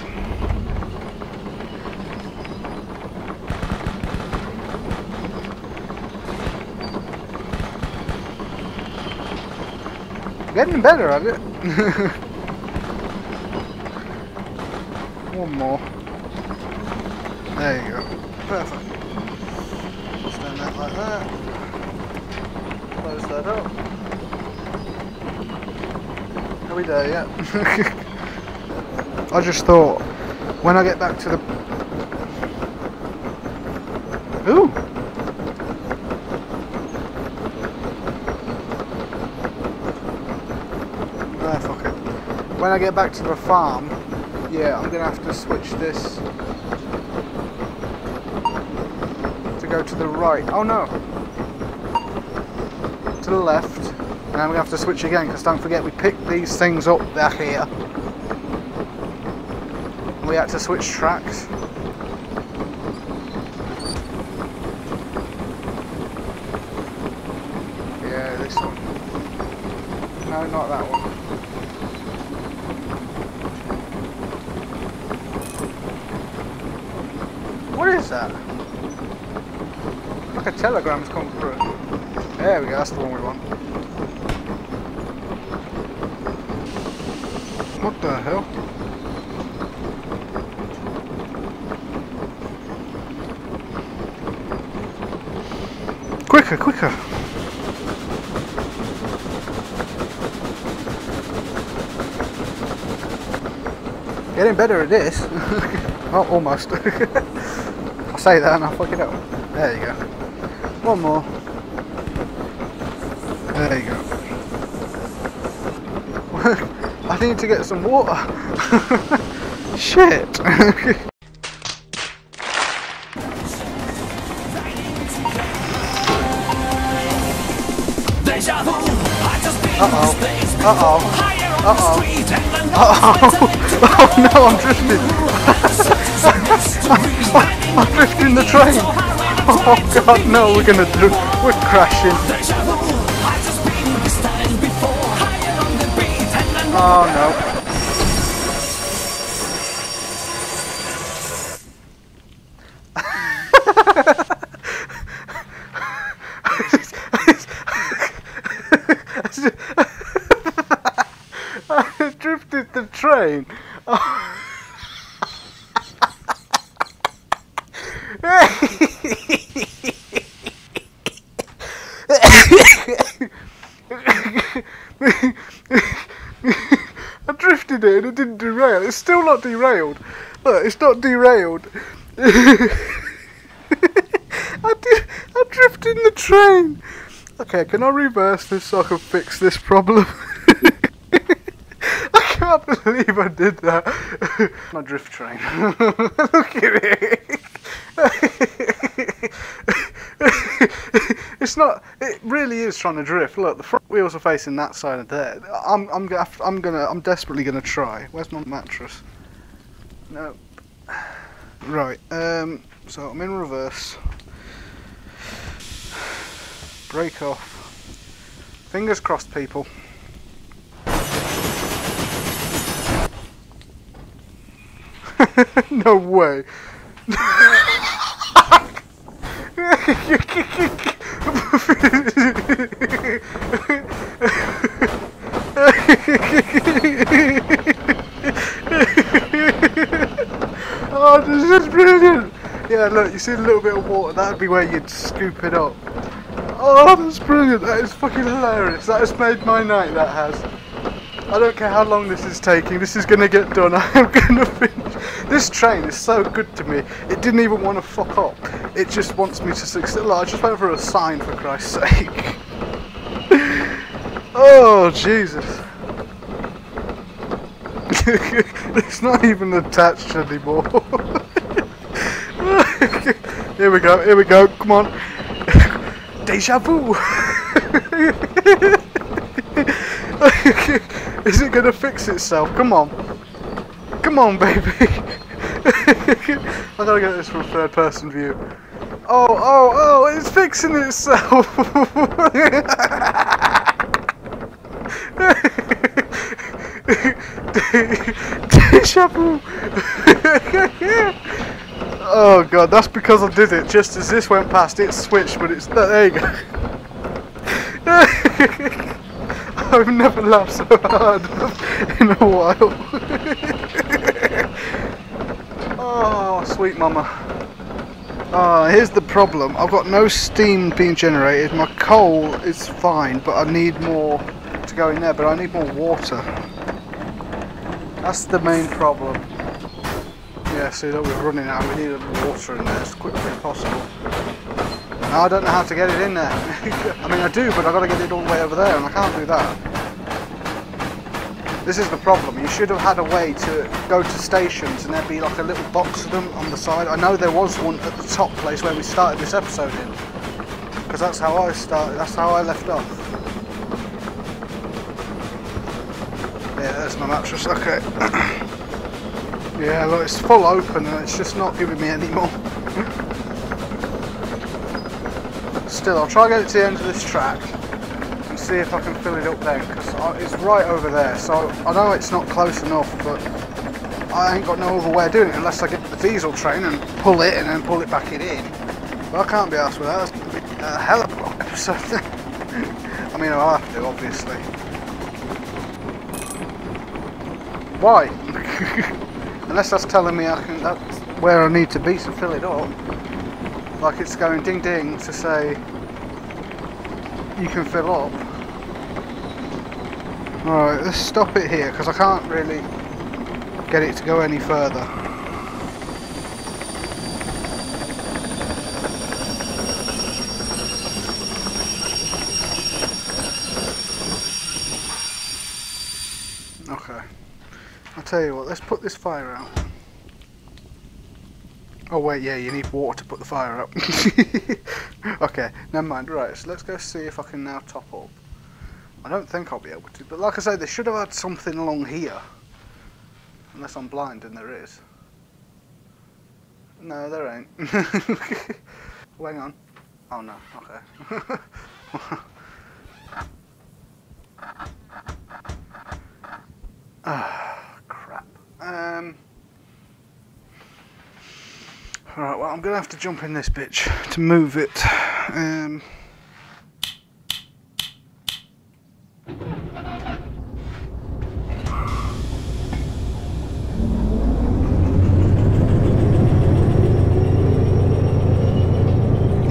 Getting better at it. One more. There you go. Perfect. Stand that like that. Close that up. Are we there yet? I just thought, when I get back to the... Ooh! When I get back to the farm, yeah, I'm going to have to switch this to go to the right. Oh no! To the left. And I'm going to have to switch again, because don't forget we picked these things up back here. We had to switch tracks. Yeah, this one. No, not that one. Like a telegram's come through. There we go, that's the one we want. What the hell? Quicker, quicker! Getting better at this. Oh, almost. I say that and I'll fuck it up. There you go. One more. There you go. I need to get some water. Shit. Uh-oh. Uh-oh. Uh-oh. Oh no, I'm drifting. I'm drifting the train! Oh god, no, we're gonna drift. We're crashing. Oh no. I drifted the train. Oh. I drifted it and it didn't derail. It's still not derailed. Look, it's not derailed. I drifted in the train. Okay, can I reverse this so I can fix this problem? I can't believe I did that. My drift train. Look at it. It's not. It really is trying to drift. Look, the front wheels are facing that side of there. I'm desperately gonna try. Where's my mattress? No. Right. So I'm in reverse. Brake off. Fingers crossed, people. No way. Oh, this is brilliant! Yeah, look, you see a little bit of water, that'd be where you'd scoop it up. Oh, that's brilliant, that is fucking hilarious, that has made my night, that has. I don't care how long this is taking, this is gonna get done, I am gonna finish. This train is so good to me, it didn't even want to fuck up, it just wants me to succeed. Look, I just went for a sign for Christ's sake. Oh, Jesus. It's not even attached anymore. Here we go, here we go, come on. Deja vu. Is it gonna fix itself? Come on. Come on, baby. I gotta get this from third person view. Oh, oh, oh, it's fixing itself. Oh god, that's because I did it. Just as this went past, it switched, but it's there you go. I've never laughed so hard in a while. Oh, sweet mama. Ah, here's the problem. I've got no steam being generated. My coal is fine, but I need more to go in there, but I need more water. That's the main problem. Yeah, see that we're running out. We need water in there as quickly as possible. Now, I don't know how to get it in there. I mean, I do, but I've got to get it all the way over there, and I can't do that. This is the problem. You should have had a way to go to stations, and there'd be like a little box of them on the side. I know there was one at the top place where we started this episode in, because that's how I started. That's how I left off. Yeah, there's my mattress. Okay. Yeah, look, it's full open and it's just not giving me any more. Still, I'll try and get it to the end of this track and see if I can fill it up then, because it's right over there. So I know it's not close enough, but I ain't got no other way of doing it unless I get the diesel train and pull it and then pull it back in. But I can't be arsed with that. That's going to be a hell of a long episode. I mean, I'll have to, obviously. Why? Unless that's telling me I can, that's where I need to be to fill it up. Like it's going ding ding to say you can fill up. Alright, let's stop it here because I can't really get it to go any further. Tell you what, let's put this fire out. Oh wait, yeah, you need water to put the fire up. Okay, never mind. Right, so let's go see if I can now top up. I don't think I'll be able to, but like I say, they should have had something along here. Unless I'm blind and there is. No, there ain't. Well, hang on. Oh no, okay. Alright, well I'm going to have to jump in this bitch to move it.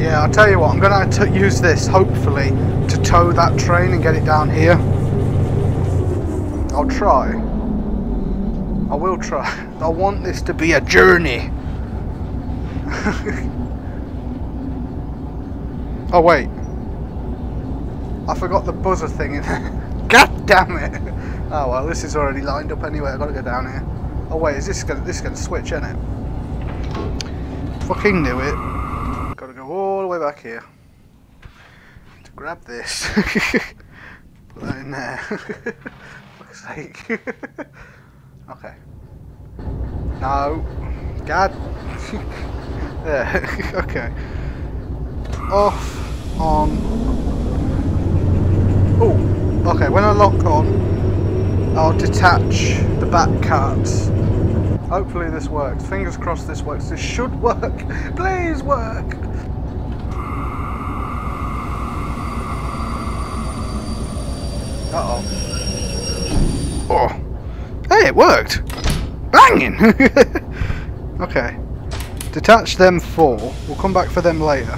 Yeah, I'll tell you what, I'm going to use this, hopefully, to tow that train and get it down here. I'll try. I will try. I want this to be a journey. Oh wait, I forgot the buzzer thing in there. God damn it! Oh well, this is already lined up anyway. I gotta go down here. Oh wait, is this gonna switch, isn't it? Fucking knew it. Gotta go all the way back here to grab this. Put that in there. Fuck's sake. Okay. No. God. Yeah. Okay. Off. On. Oh. Okay. When I lock on, I'll detach the back carts. Hopefully this works. Fingers crossed this works. This should work. Please work. Uh-oh. Oh. Hey, it worked! Banging! Okay. Detach them four. We'll come back for them later.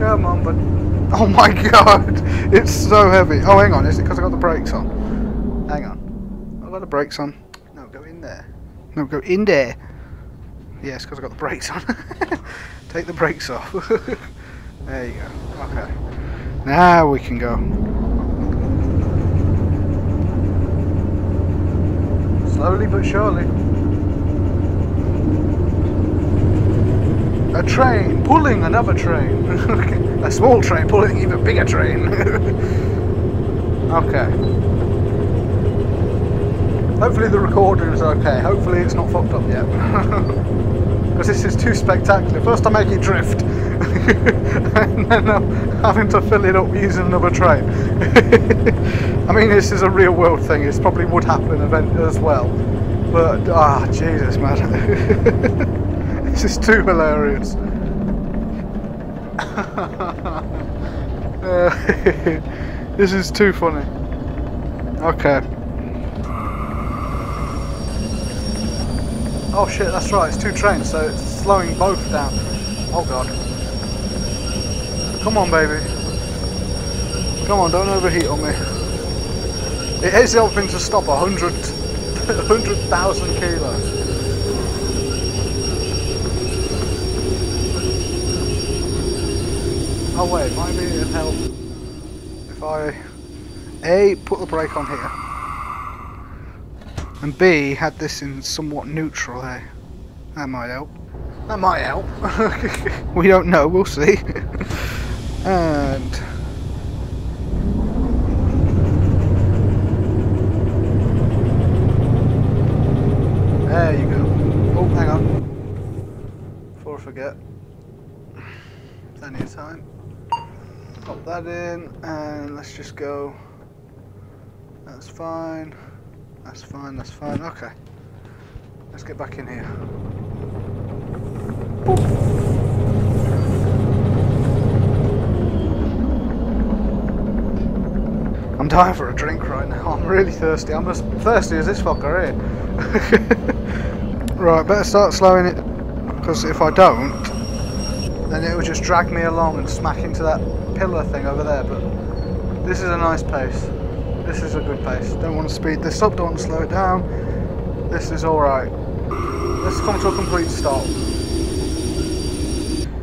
Come on, but... Oh my god! It's so heavy. Oh, hang on. Is it because I got the brakes on? Hang on. I've got the brakes on. No, go in there. No, go in there. Yes, because I got the brakes on. Take the brakes off. There you go. Okay. Now we can go. Slowly but surely. A train pulling another train. A small train pulling an even bigger train. Okay. Hopefully the recorder is okay. Hopefully it's not fucked up yet. Because this is too spectacular. First I make it drift. And then I'm having to fill it up using another train. I mean, this is a real world thing. This probably would happen as well. But, ah, Jesus, man. This is too hilarious. This is too funny. Okay. Oh shit, that's right, it's two trains, so it's slowing both down. Oh god. Come on, baby. Come on, don't overheat on me. It is helping to stop 100,000 kilos. Oh wait, might be it'd help if I A, put the brake on here. And B, had this in somewhat neutral, hey? That might help. That might help. We don't know, we'll see. And... there you go. Oh, hang on. Before I forget. Plenty of time. Pop that in, and let's just go. That's fine. That's fine, that's fine. Okay. Let's get back in here. Boop. I'm dying for a drink right now. I'm really thirsty. I'm as thirsty as this fucker here. Right, better start slowing it, because if I don't, then it will just drag me along and smack into that pillar thing over there. But this is a nice pace. This is a good pace. Don't want to speed this up, don't want to slow it down. This is alright. Let's come to a complete stop.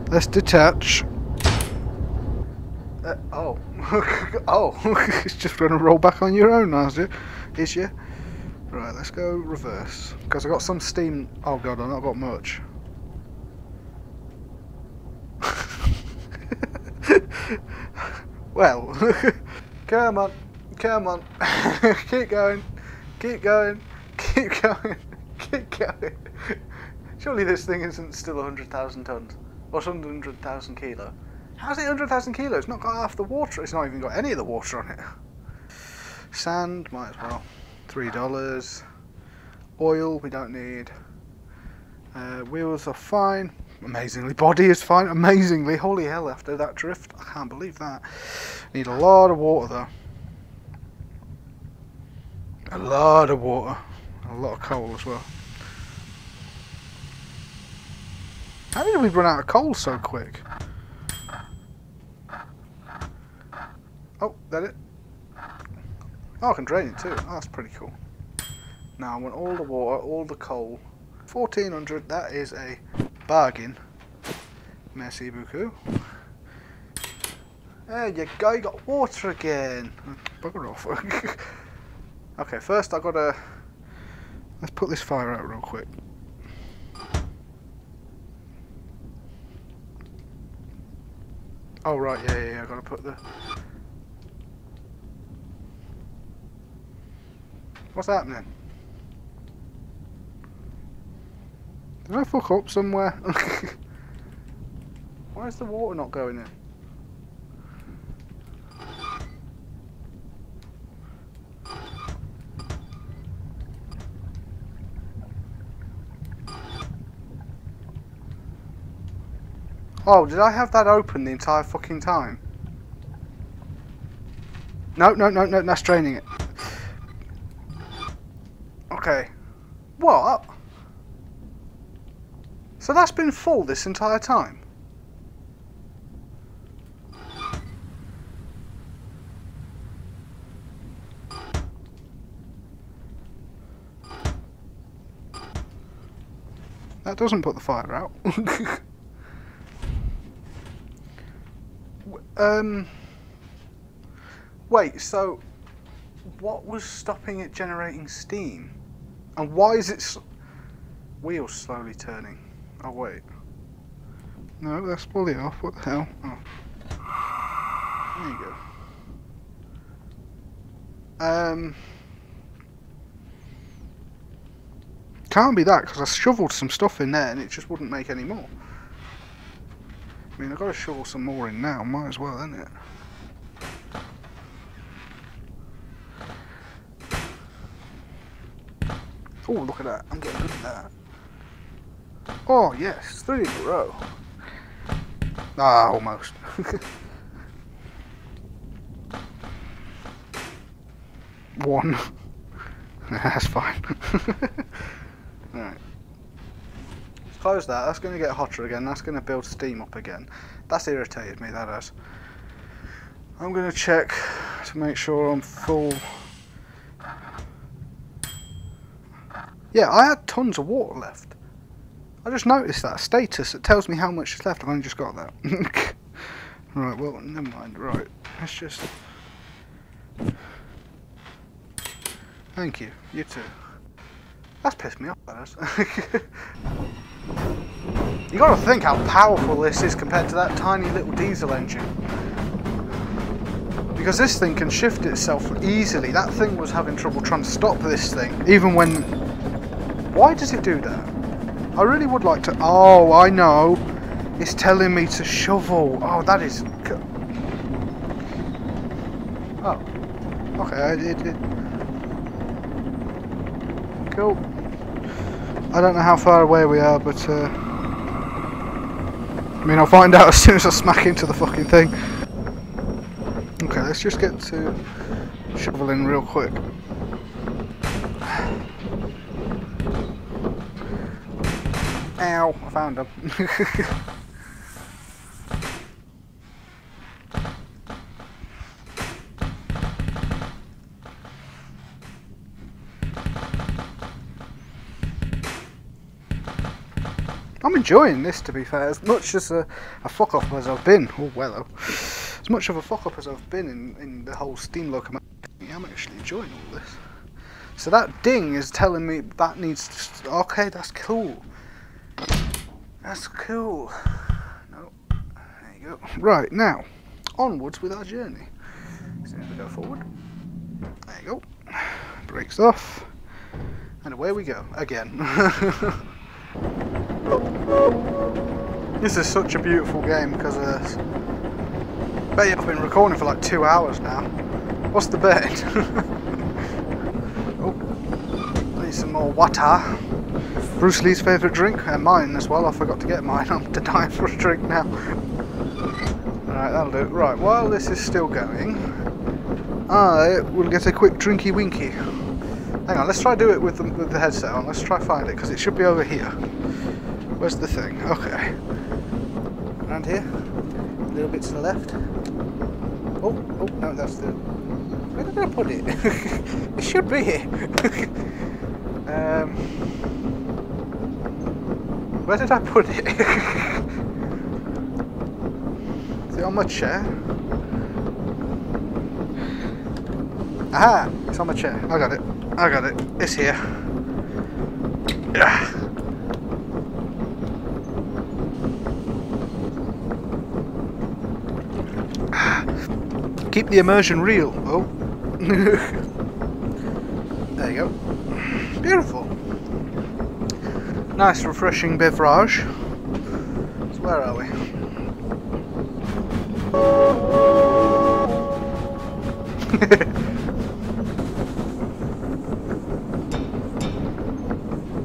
Let's detach. Oh. Oh, it's just going to roll back on your own, is you? Right, let's go reverse. Because I got some steam. Oh god, I've not got much. Well, come on. Come on, keep going, keep going, keep going, keep going. Surely this thing isn't still 100,000 tons, or 100,000 kilo. How's it 100,000 kilo? It's not got half the water, it's not even got any of the water on it. Sand, might as well. $3. Oil, we don't need. Wheels are fine. Amazingly, body is fine. Amazingly, holy hell, after that drift, I can't believe that. Need a lot of water though. A lot of water, a lot of coal as well. How did we run out of coal so quick? Oh, that it? Oh, I can drain it too. Oh, that's pretty cool. Now I want all the water, all the coal. 1400, that is a bargain. Merci beaucoup. There you go, you got water again. Bugger off. Okay, first I've got to... let's put this fire out real quick. Oh right, yeah, I've got to put the... what's happening? Did I fuck up somewhere? Why is the water not going in? Oh, did I have that open the entire fucking time? No, that's draining it. Okay. What? So that's been full this entire time? That doesn't put the fire out. Wait, so what was stopping it generating steam? And why is it wheels slowly turning? Oh wait. No, that's bloody off. What the hell? Oh. There you go. Can't be that, because I shoveled some stuff in there and it just wouldn't make any more. I mean, I've got to shovel some more in now. Might as well, isn't it? Oh, look at that. I'm getting good at that. Oh, yes. 3 in a row. Ah, almost. One. That's fine. Alright. Let's close that. That's going to get hotter again. That's going to build steam up again. That's irritated me, that has. I'm going to check to make sure I'm full. Yeah, I had tons of water left. I just noticed that. Status, it tells me how much is left. I've only just got that. Right, well, never mind. Right, let's just... Thank you. You too. That's pissed me off, that is. You gotta think how powerful this is compared to that tiny little diesel engine. Because this thing can shift itself easily. That thing was having trouble trying to stop this thing, even when... Why does it do that? I really would like to... Oh, I know. It's telling me to shovel. Oh, that is... Oh. Okay, Cool. I don't know how far away we are, but... I mean, I'll find out as soon as I smack into the fucking thing. Okay, let's just get to shoveling real quick. Ow, I found him. I'm enjoying this, to be fair, as much as a fuck up as I've been. Oh, well, as much of a fuck up as I've been in the whole steam locomotive, I'm actually enjoying all this. So that ding is telling me that needs to... Okay, that's cool. That's cool. No, there you go. Right, now, onwards with our journey. As soon as we go forward. There you go. Brakes off. And away we go. Again. This is such a beautiful game because of this. Bet I've been recording for like 2 hours now. What's the bet? Oh, need some more water. Bruce Lee's favourite drink, and mine as well. I forgot to get mine. I'm dying for a drink now. Alright, that'll do. Right, while this is still going, I will get a quick drinky winky. Hang on, let's try do it with the headset on. Let's try find it, because it should be over here. Where's the thing? Okay. Around here. A little bit to the left. Oh, no, that's the... Where did I put it? It should be here. Where did I put it? Is it on my chair? Aha! It's on my chair. I got it. I got it. It's here. Yeah. Keep the immersion real. Oh. There you go. Beautiful. Nice refreshing beverage. So where are we?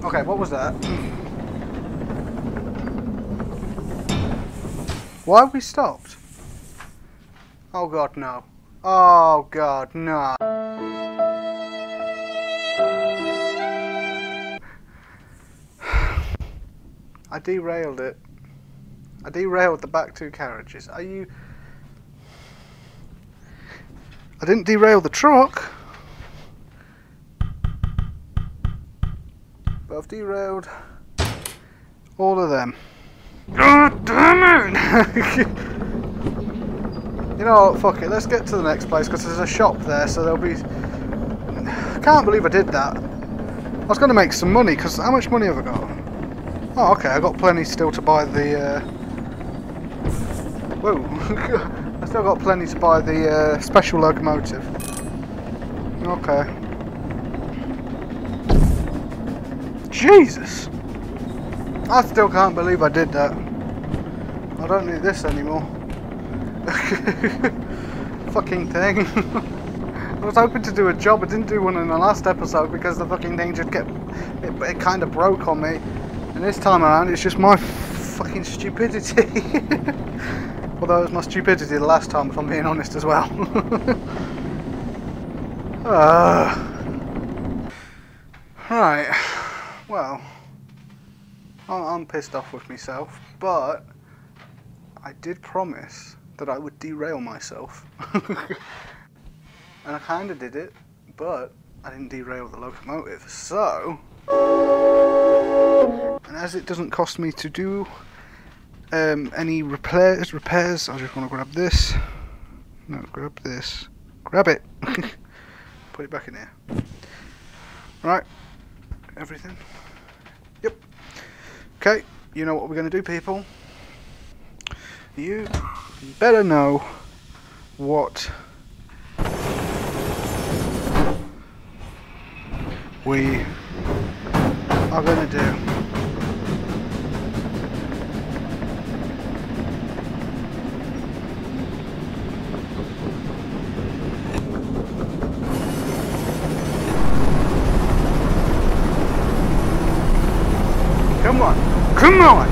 Okay, what was that? Why have we stopped? Oh god, no. Oh god, no. I derailed it. I derailed the back 2 carriages. Are you... I didn't derail the truck. But I've derailed all of them. God damn it! You know what, fuck it. Let's get to the next place because there's a shop there, so there'll be... I can't believe I did that. I was going to make some money because how much money have I got? Oh, okay, I've got plenty still to buy the Whoa, I still got plenty to buy the special locomotive. Okay. Jesus! I still can't believe I did that. I don't need this anymore. Fucking thing. I was hoping to do a job. I didn't do one in the last episode because the fucking thing just kept... It kind of broke on me. And this time around it's just my fucking stupidity. Although it was my stupidity the last time, if I'm being honest as well. Right. Well, I'm pissed off with myself, but I did promise that I would derail myself. And I kind of did it, but I didn't derail the locomotive, so... And as it doesn't cost me to do any repairs, I just want to grab this. No, grab this. Grab it! Put it back in here. Right. Everything. Yep. Okay, you know what we're going to do, people. You better know what we are going to do. Come on! Come on!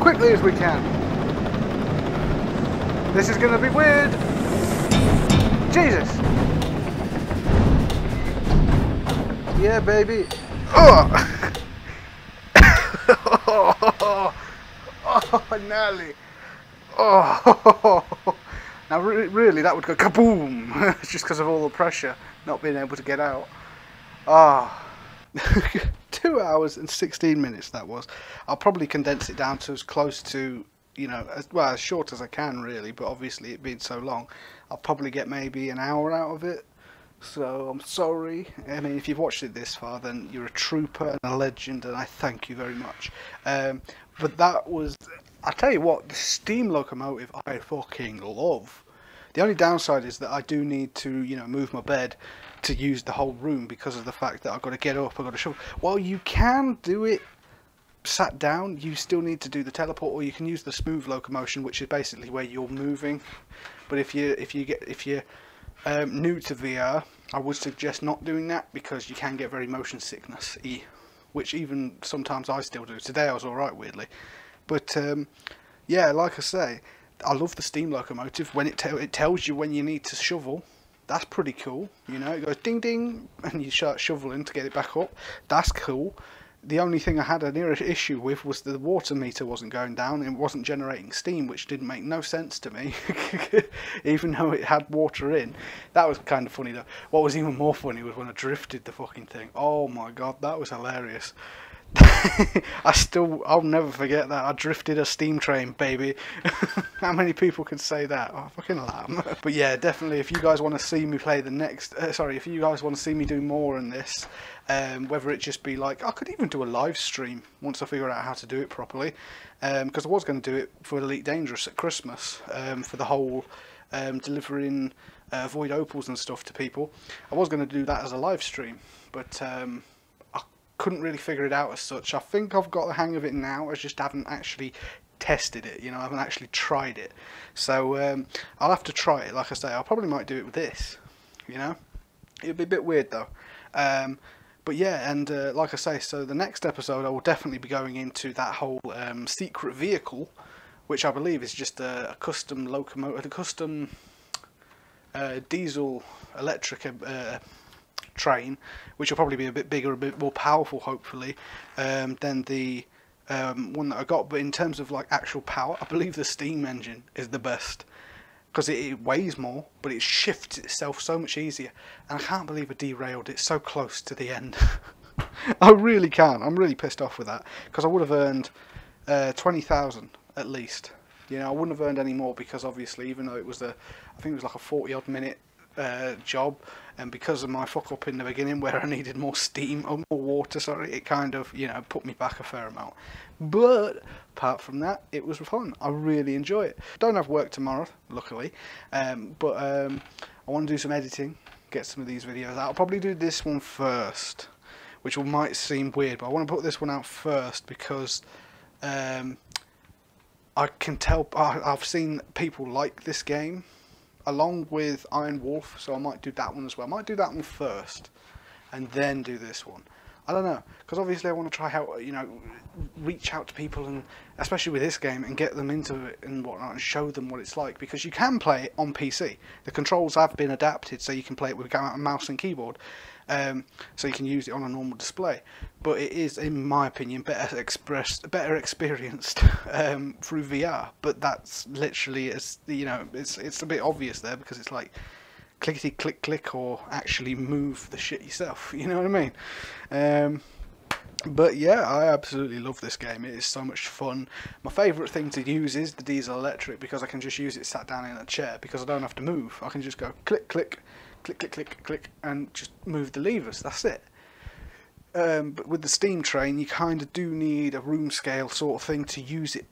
Quickly as we can. This is going to be weird. Jesus. Yeah, baby. Oh. Oh, gnarly. Oh. Now, really, that would go kaboom. It's just because of all the pressure, not being able to get out. Ah. Oh. 2 hours and 16 minutes that was. I'll probably condense it down to as close to, you know, as short as I can really, but obviously it being so long, I'll probably get maybe an hour out of it. So I'm sorry. I mean, if you've watched it this far, then you're a trooper and a legend, and I thank you very much. But that was, I tell you what, the steam locomotive I fucking love. The only downside is that I do need to, you know, move my bed to use the whole room because of the fact that I've got to get up, I've got to shovel. While you can do it sat down, you still need to do the teleport, or you can use the smooth locomotion, which is basically where you're moving. But if you're new to VR, I would suggest not doing that because you can get very motion sickness-y, which even sometimes I still do. Today I was all right, weirdly, but yeah, like I say, I love the steam locomotive when it tells you when you need to shovel. That's pretty cool, you know, it goes ding ding and you start shoveling to get it back up. That's cool. The only thing I had an issue with was the water meter wasn't going down and it wasn't generating steam, which didn't make no sense to me. Even though it had water in. That was kind of funny though. What was even more funny was when I drifted the fucking thing. Oh my god, that was hilarious. I'll never forget that. I drifted a steam train, baby. How many people could say that? Oh, fucking lamb. But yeah, definitely, if you guys want to see me play the next, if you guys want to see me do more on this, whether it just be like, I could even do a live stream once I figure out how to do it properly, because I was going to do it for Elite Dangerous at Christmas, for the whole delivering void opals and stuff to people. I was going to do that as a live stream, but couldn't really figure it out as such. I think I've got the hang of it now, I just haven't actually tested it, you know, I haven't actually tried it. So I'll have to try it. Like I say, I probably might do it with this, you know, it'd be a bit weird though. But yeah, and like I say, so the next episode I will definitely be going into that whole secret vehicle, which I believe is just a custom locomotive, a custom diesel electric train, which will probably be a bit bigger, a bit more powerful hopefully, than the one that I got. But in terms of like actual power, I believe the steam engine is the best because it weighs more, but it shifts itself so much easier. And I can't believe I derailed it so close to the end. I really can't. I'm really pissed off with that because I would have earned 20,000 at least. You know, I wouldn't have earned any more because obviously, even though it was I think it was like a 40-odd minute job, and because of my fuck up in the beginning where I needed more steam or more water, sorry, it kind of, you know, put me back a fair amount. But apart from that, it was fun. I really enjoy it. Don't have work tomorrow, luckily, but I want to do some editing, get some of these videos out. I'll probably do this one first, which might seem weird, but I want to put this one out first because I can tell I've seen people like this game along with Iron Wolf, so I might do that one as well. I might do that one first and then do this one. I don't know, because obviously I want to try out, you know, reach out to people, and especially with this game, and get them into it and whatnot, and show them what it's like, because you can play it on PC. The controls have been adapted so you can play it with a mouse and keyboard, so you can use it on a normal display. But it is, in my opinion, better experienced through VR. But that's literally, you know, it's a bit obvious there, because it's like clickety click click, or actually move the shit yourself, you know what I mean? But yeah, I absolutely love this game. It is so much fun. My favourite thing to use is the diesel electric, because I can just use it sat down in a chair, because I don't have to move. I can just go click click click click click click and just move the levers, that's it. But with the steam train, you kind of do need a room scale sort of thing to use it,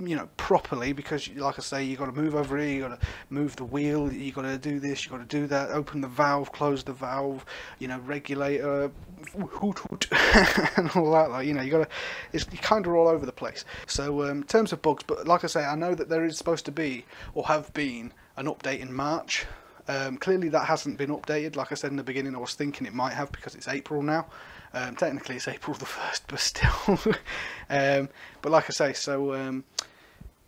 you know, properly, because, like I say, you got to move over here, you got to move the wheel, you got to do this, you got to do that, open the valve, close the valve, you know, regulator, hoot hoot, and all that. Like, you know, you got to, it's kind of all over the place. So in terms of bugs, but like I say, I know that there is supposed to be, or have been, an update in March. Clearly that hasn't been updated. Like I said in the beginning, I was thinking it might have, because it's April now. Technically it's April the 1st, but still. But like I say, so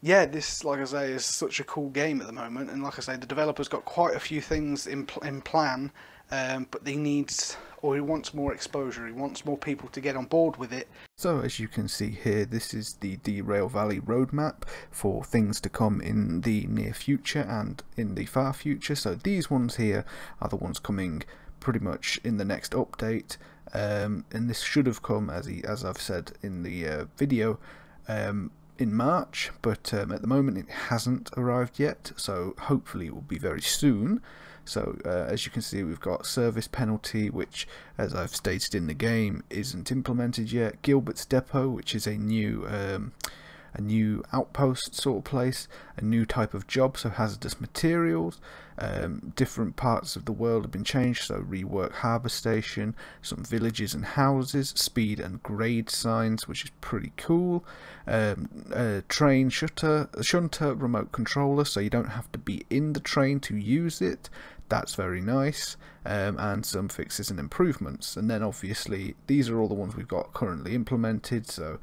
yeah, this, like I say, is such a cool game at the moment. And like I say, the developer's got quite a few things in plan, but he needs, or he wants more exposure. He wants more people to get on board with it. So as you can see here, this is the Derail Valley roadmap for things to come in the near future and in the far future. So these ones here are the ones coming pretty much in the next update, and this should have come, as I've said in the video, in March, but at the moment it hasn't arrived yet, so hopefully it will be very soon. So as you can see, we've got service penalty, which, as I've stated in the game, isn't implemented yet. Gilbert's Depot, which is a new outpost sort of place, a new type of job, so hazardous materials. Different parts of the world have been changed, so rework harbour station, some villages and houses, speed and grade signs, which is pretty cool. Train shunter remote controller, so you don't have to be in the train to use it. That's very nice, and some fixes and improvements. And then obviously these are all the ones we've got currently implemented, so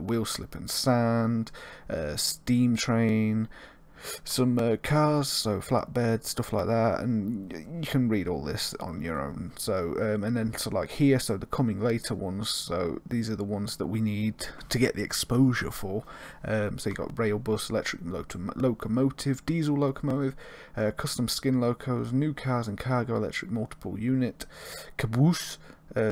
wheel slip and sand, steam train, some cars, so flatbed, stuff like that. And you can read all this on your own. So and then, so like here, so the coming later ones, so these are the ones that we need to get the exposure for. So you got rail bus, electric locomotive, diesel locomotive, custom skin locos, new cars and cargo, electric multiple unit, caboose,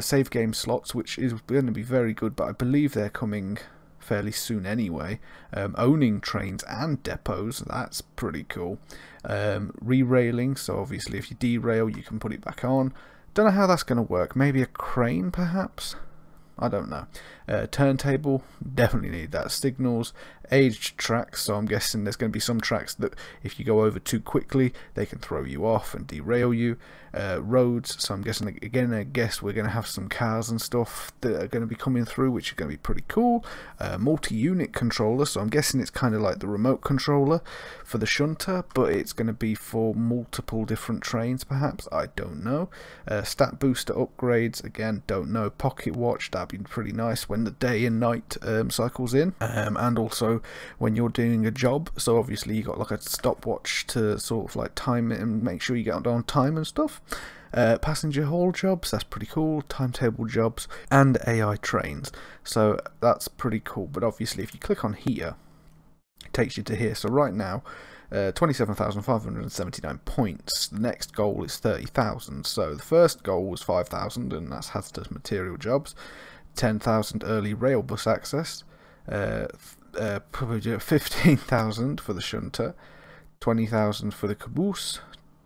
save game slots, which is going to be very good, but I believe they're coming fairly soon anyway. Owning trains and depots, that's pretty cool. Re-railing, so obviously if you derail you can put it back on. Don't know how that's going to work, maybe a crane perhaps, I don't know. Turntable, definitely need that. Signals, aged tracks, so I'm guessing there's going to be some tracks that if you go over too quickly they can throw you off and derail you. Roads, so I'm guessing, again, I guess we're going to have some cars and stuff that are going to be coming through, which are going to be pretty cool. Multi-unit controller, so I'm guessing it's kind of like the remote controller for the shunter, but it's going to be for multiple different trains perhaps, I don't know. Stat booster upgrades, again, don't know. Pocket watch, that would be pretty nice when the day and night cycles in, and also when you're doing a job, so obviously you got like a stopwatch to sort of like time it and make sure you get on time and stuff. Passenger haul jobs, that's pretty cool. Timetable jobs and AI trains, so that's pretty cool. But obviously if you click on here, it takes you to here. So right now 27,579 points. The next goal is 30,000. So the first goal was 5,000, and that's hazardous material jobs. 10,000 early rail bus access. 15,000 for the shunter. 20,000 for the caboose.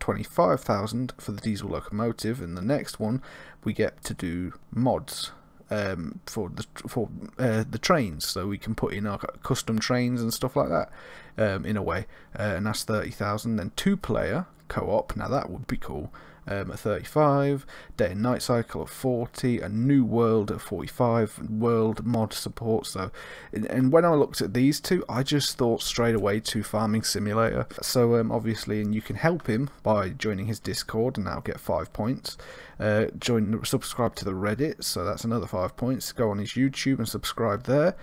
25,000 for the diesel locomotive, and the next one we get to do mods for the trains, so we can put in our custom trains and stuff like that in a way, and that's 30,000. Then 2-player co-op, now that would be cool, at 35, day and night cycle at 40, a new world at 45, world mod support. So and when I looked at these two, I just thought straight away to Farming Simulator. So obviously, and you can help him by joining his Discord, and that'll get 5 points. Subscribe to the Reddit, so that's another 5 points. Go on his YouTube and subscribe there.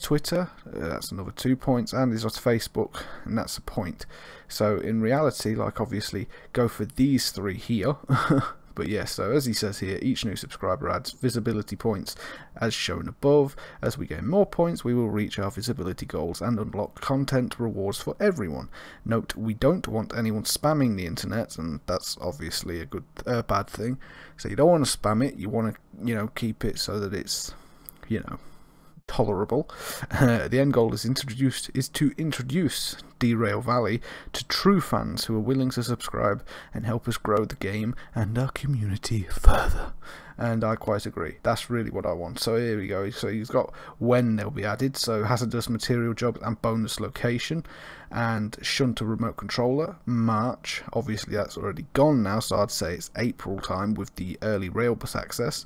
Twitter, that's another 2 points, and he's on Facebook, and that's a point. So in reality, like, obviously go for these three here. But yeah, so as he says here, each new subscriber adds visibility points as shown above. As we gain more points, we will reach our visibility goals and unlock content rewards for everyone. Note, we don't want anyone spamming the internet, and that's obviously a good bad thing. So you don't want to spam it, you want to, you know, keep it so that it's, you know, tolerable. The end goal is to introduce Derail Valley to true fans who are willing to subscribe and help us grow the game and our community further. And I quite agree, that's really what I want. So here we go, so he's got when they'll be added, so hazardous material jobs and bonus location, and shunter remote controller, March. Obviously that's already gone now, so I'd say it's April time with the early rail bus access.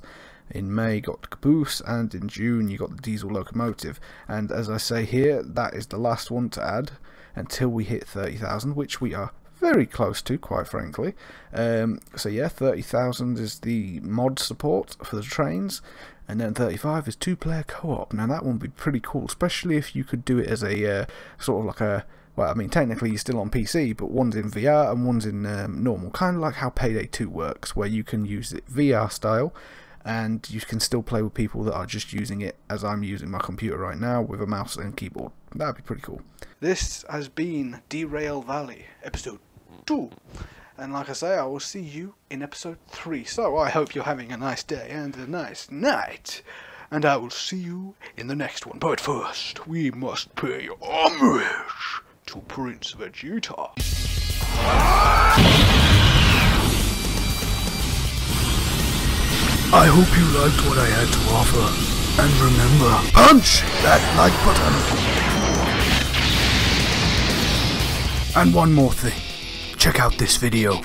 In May got the caboose, and in June you got the diesel locomotive. And as I say here, that is the last one to add until we hit 30,000, which we are very close to, quite frankly. So yeah, 30,000 is the mod support for the trains, and then 35 is 2-player co-op. Now that one would be pretty cool, especially if you could do it as a sort of like a, well, I mean, technically you're still on PC, but one's in VR and one's in normal, kind of like how Payday 2 works, where you can use it VR style, and you can still play with people that are just using it as I'm using my computer right now with a mouse and keyboard. That'd be pretty cool. This has been Derail Valley episode 2, and like I say, I will see you in episode 3. So I hope you're having a nice day and a nice night, and I will see you in the next one. But first, we must pay homage to Prince Vegeta. I hope you liked what I had to offer, and remember, punch that like button! And one more thing, check out this video.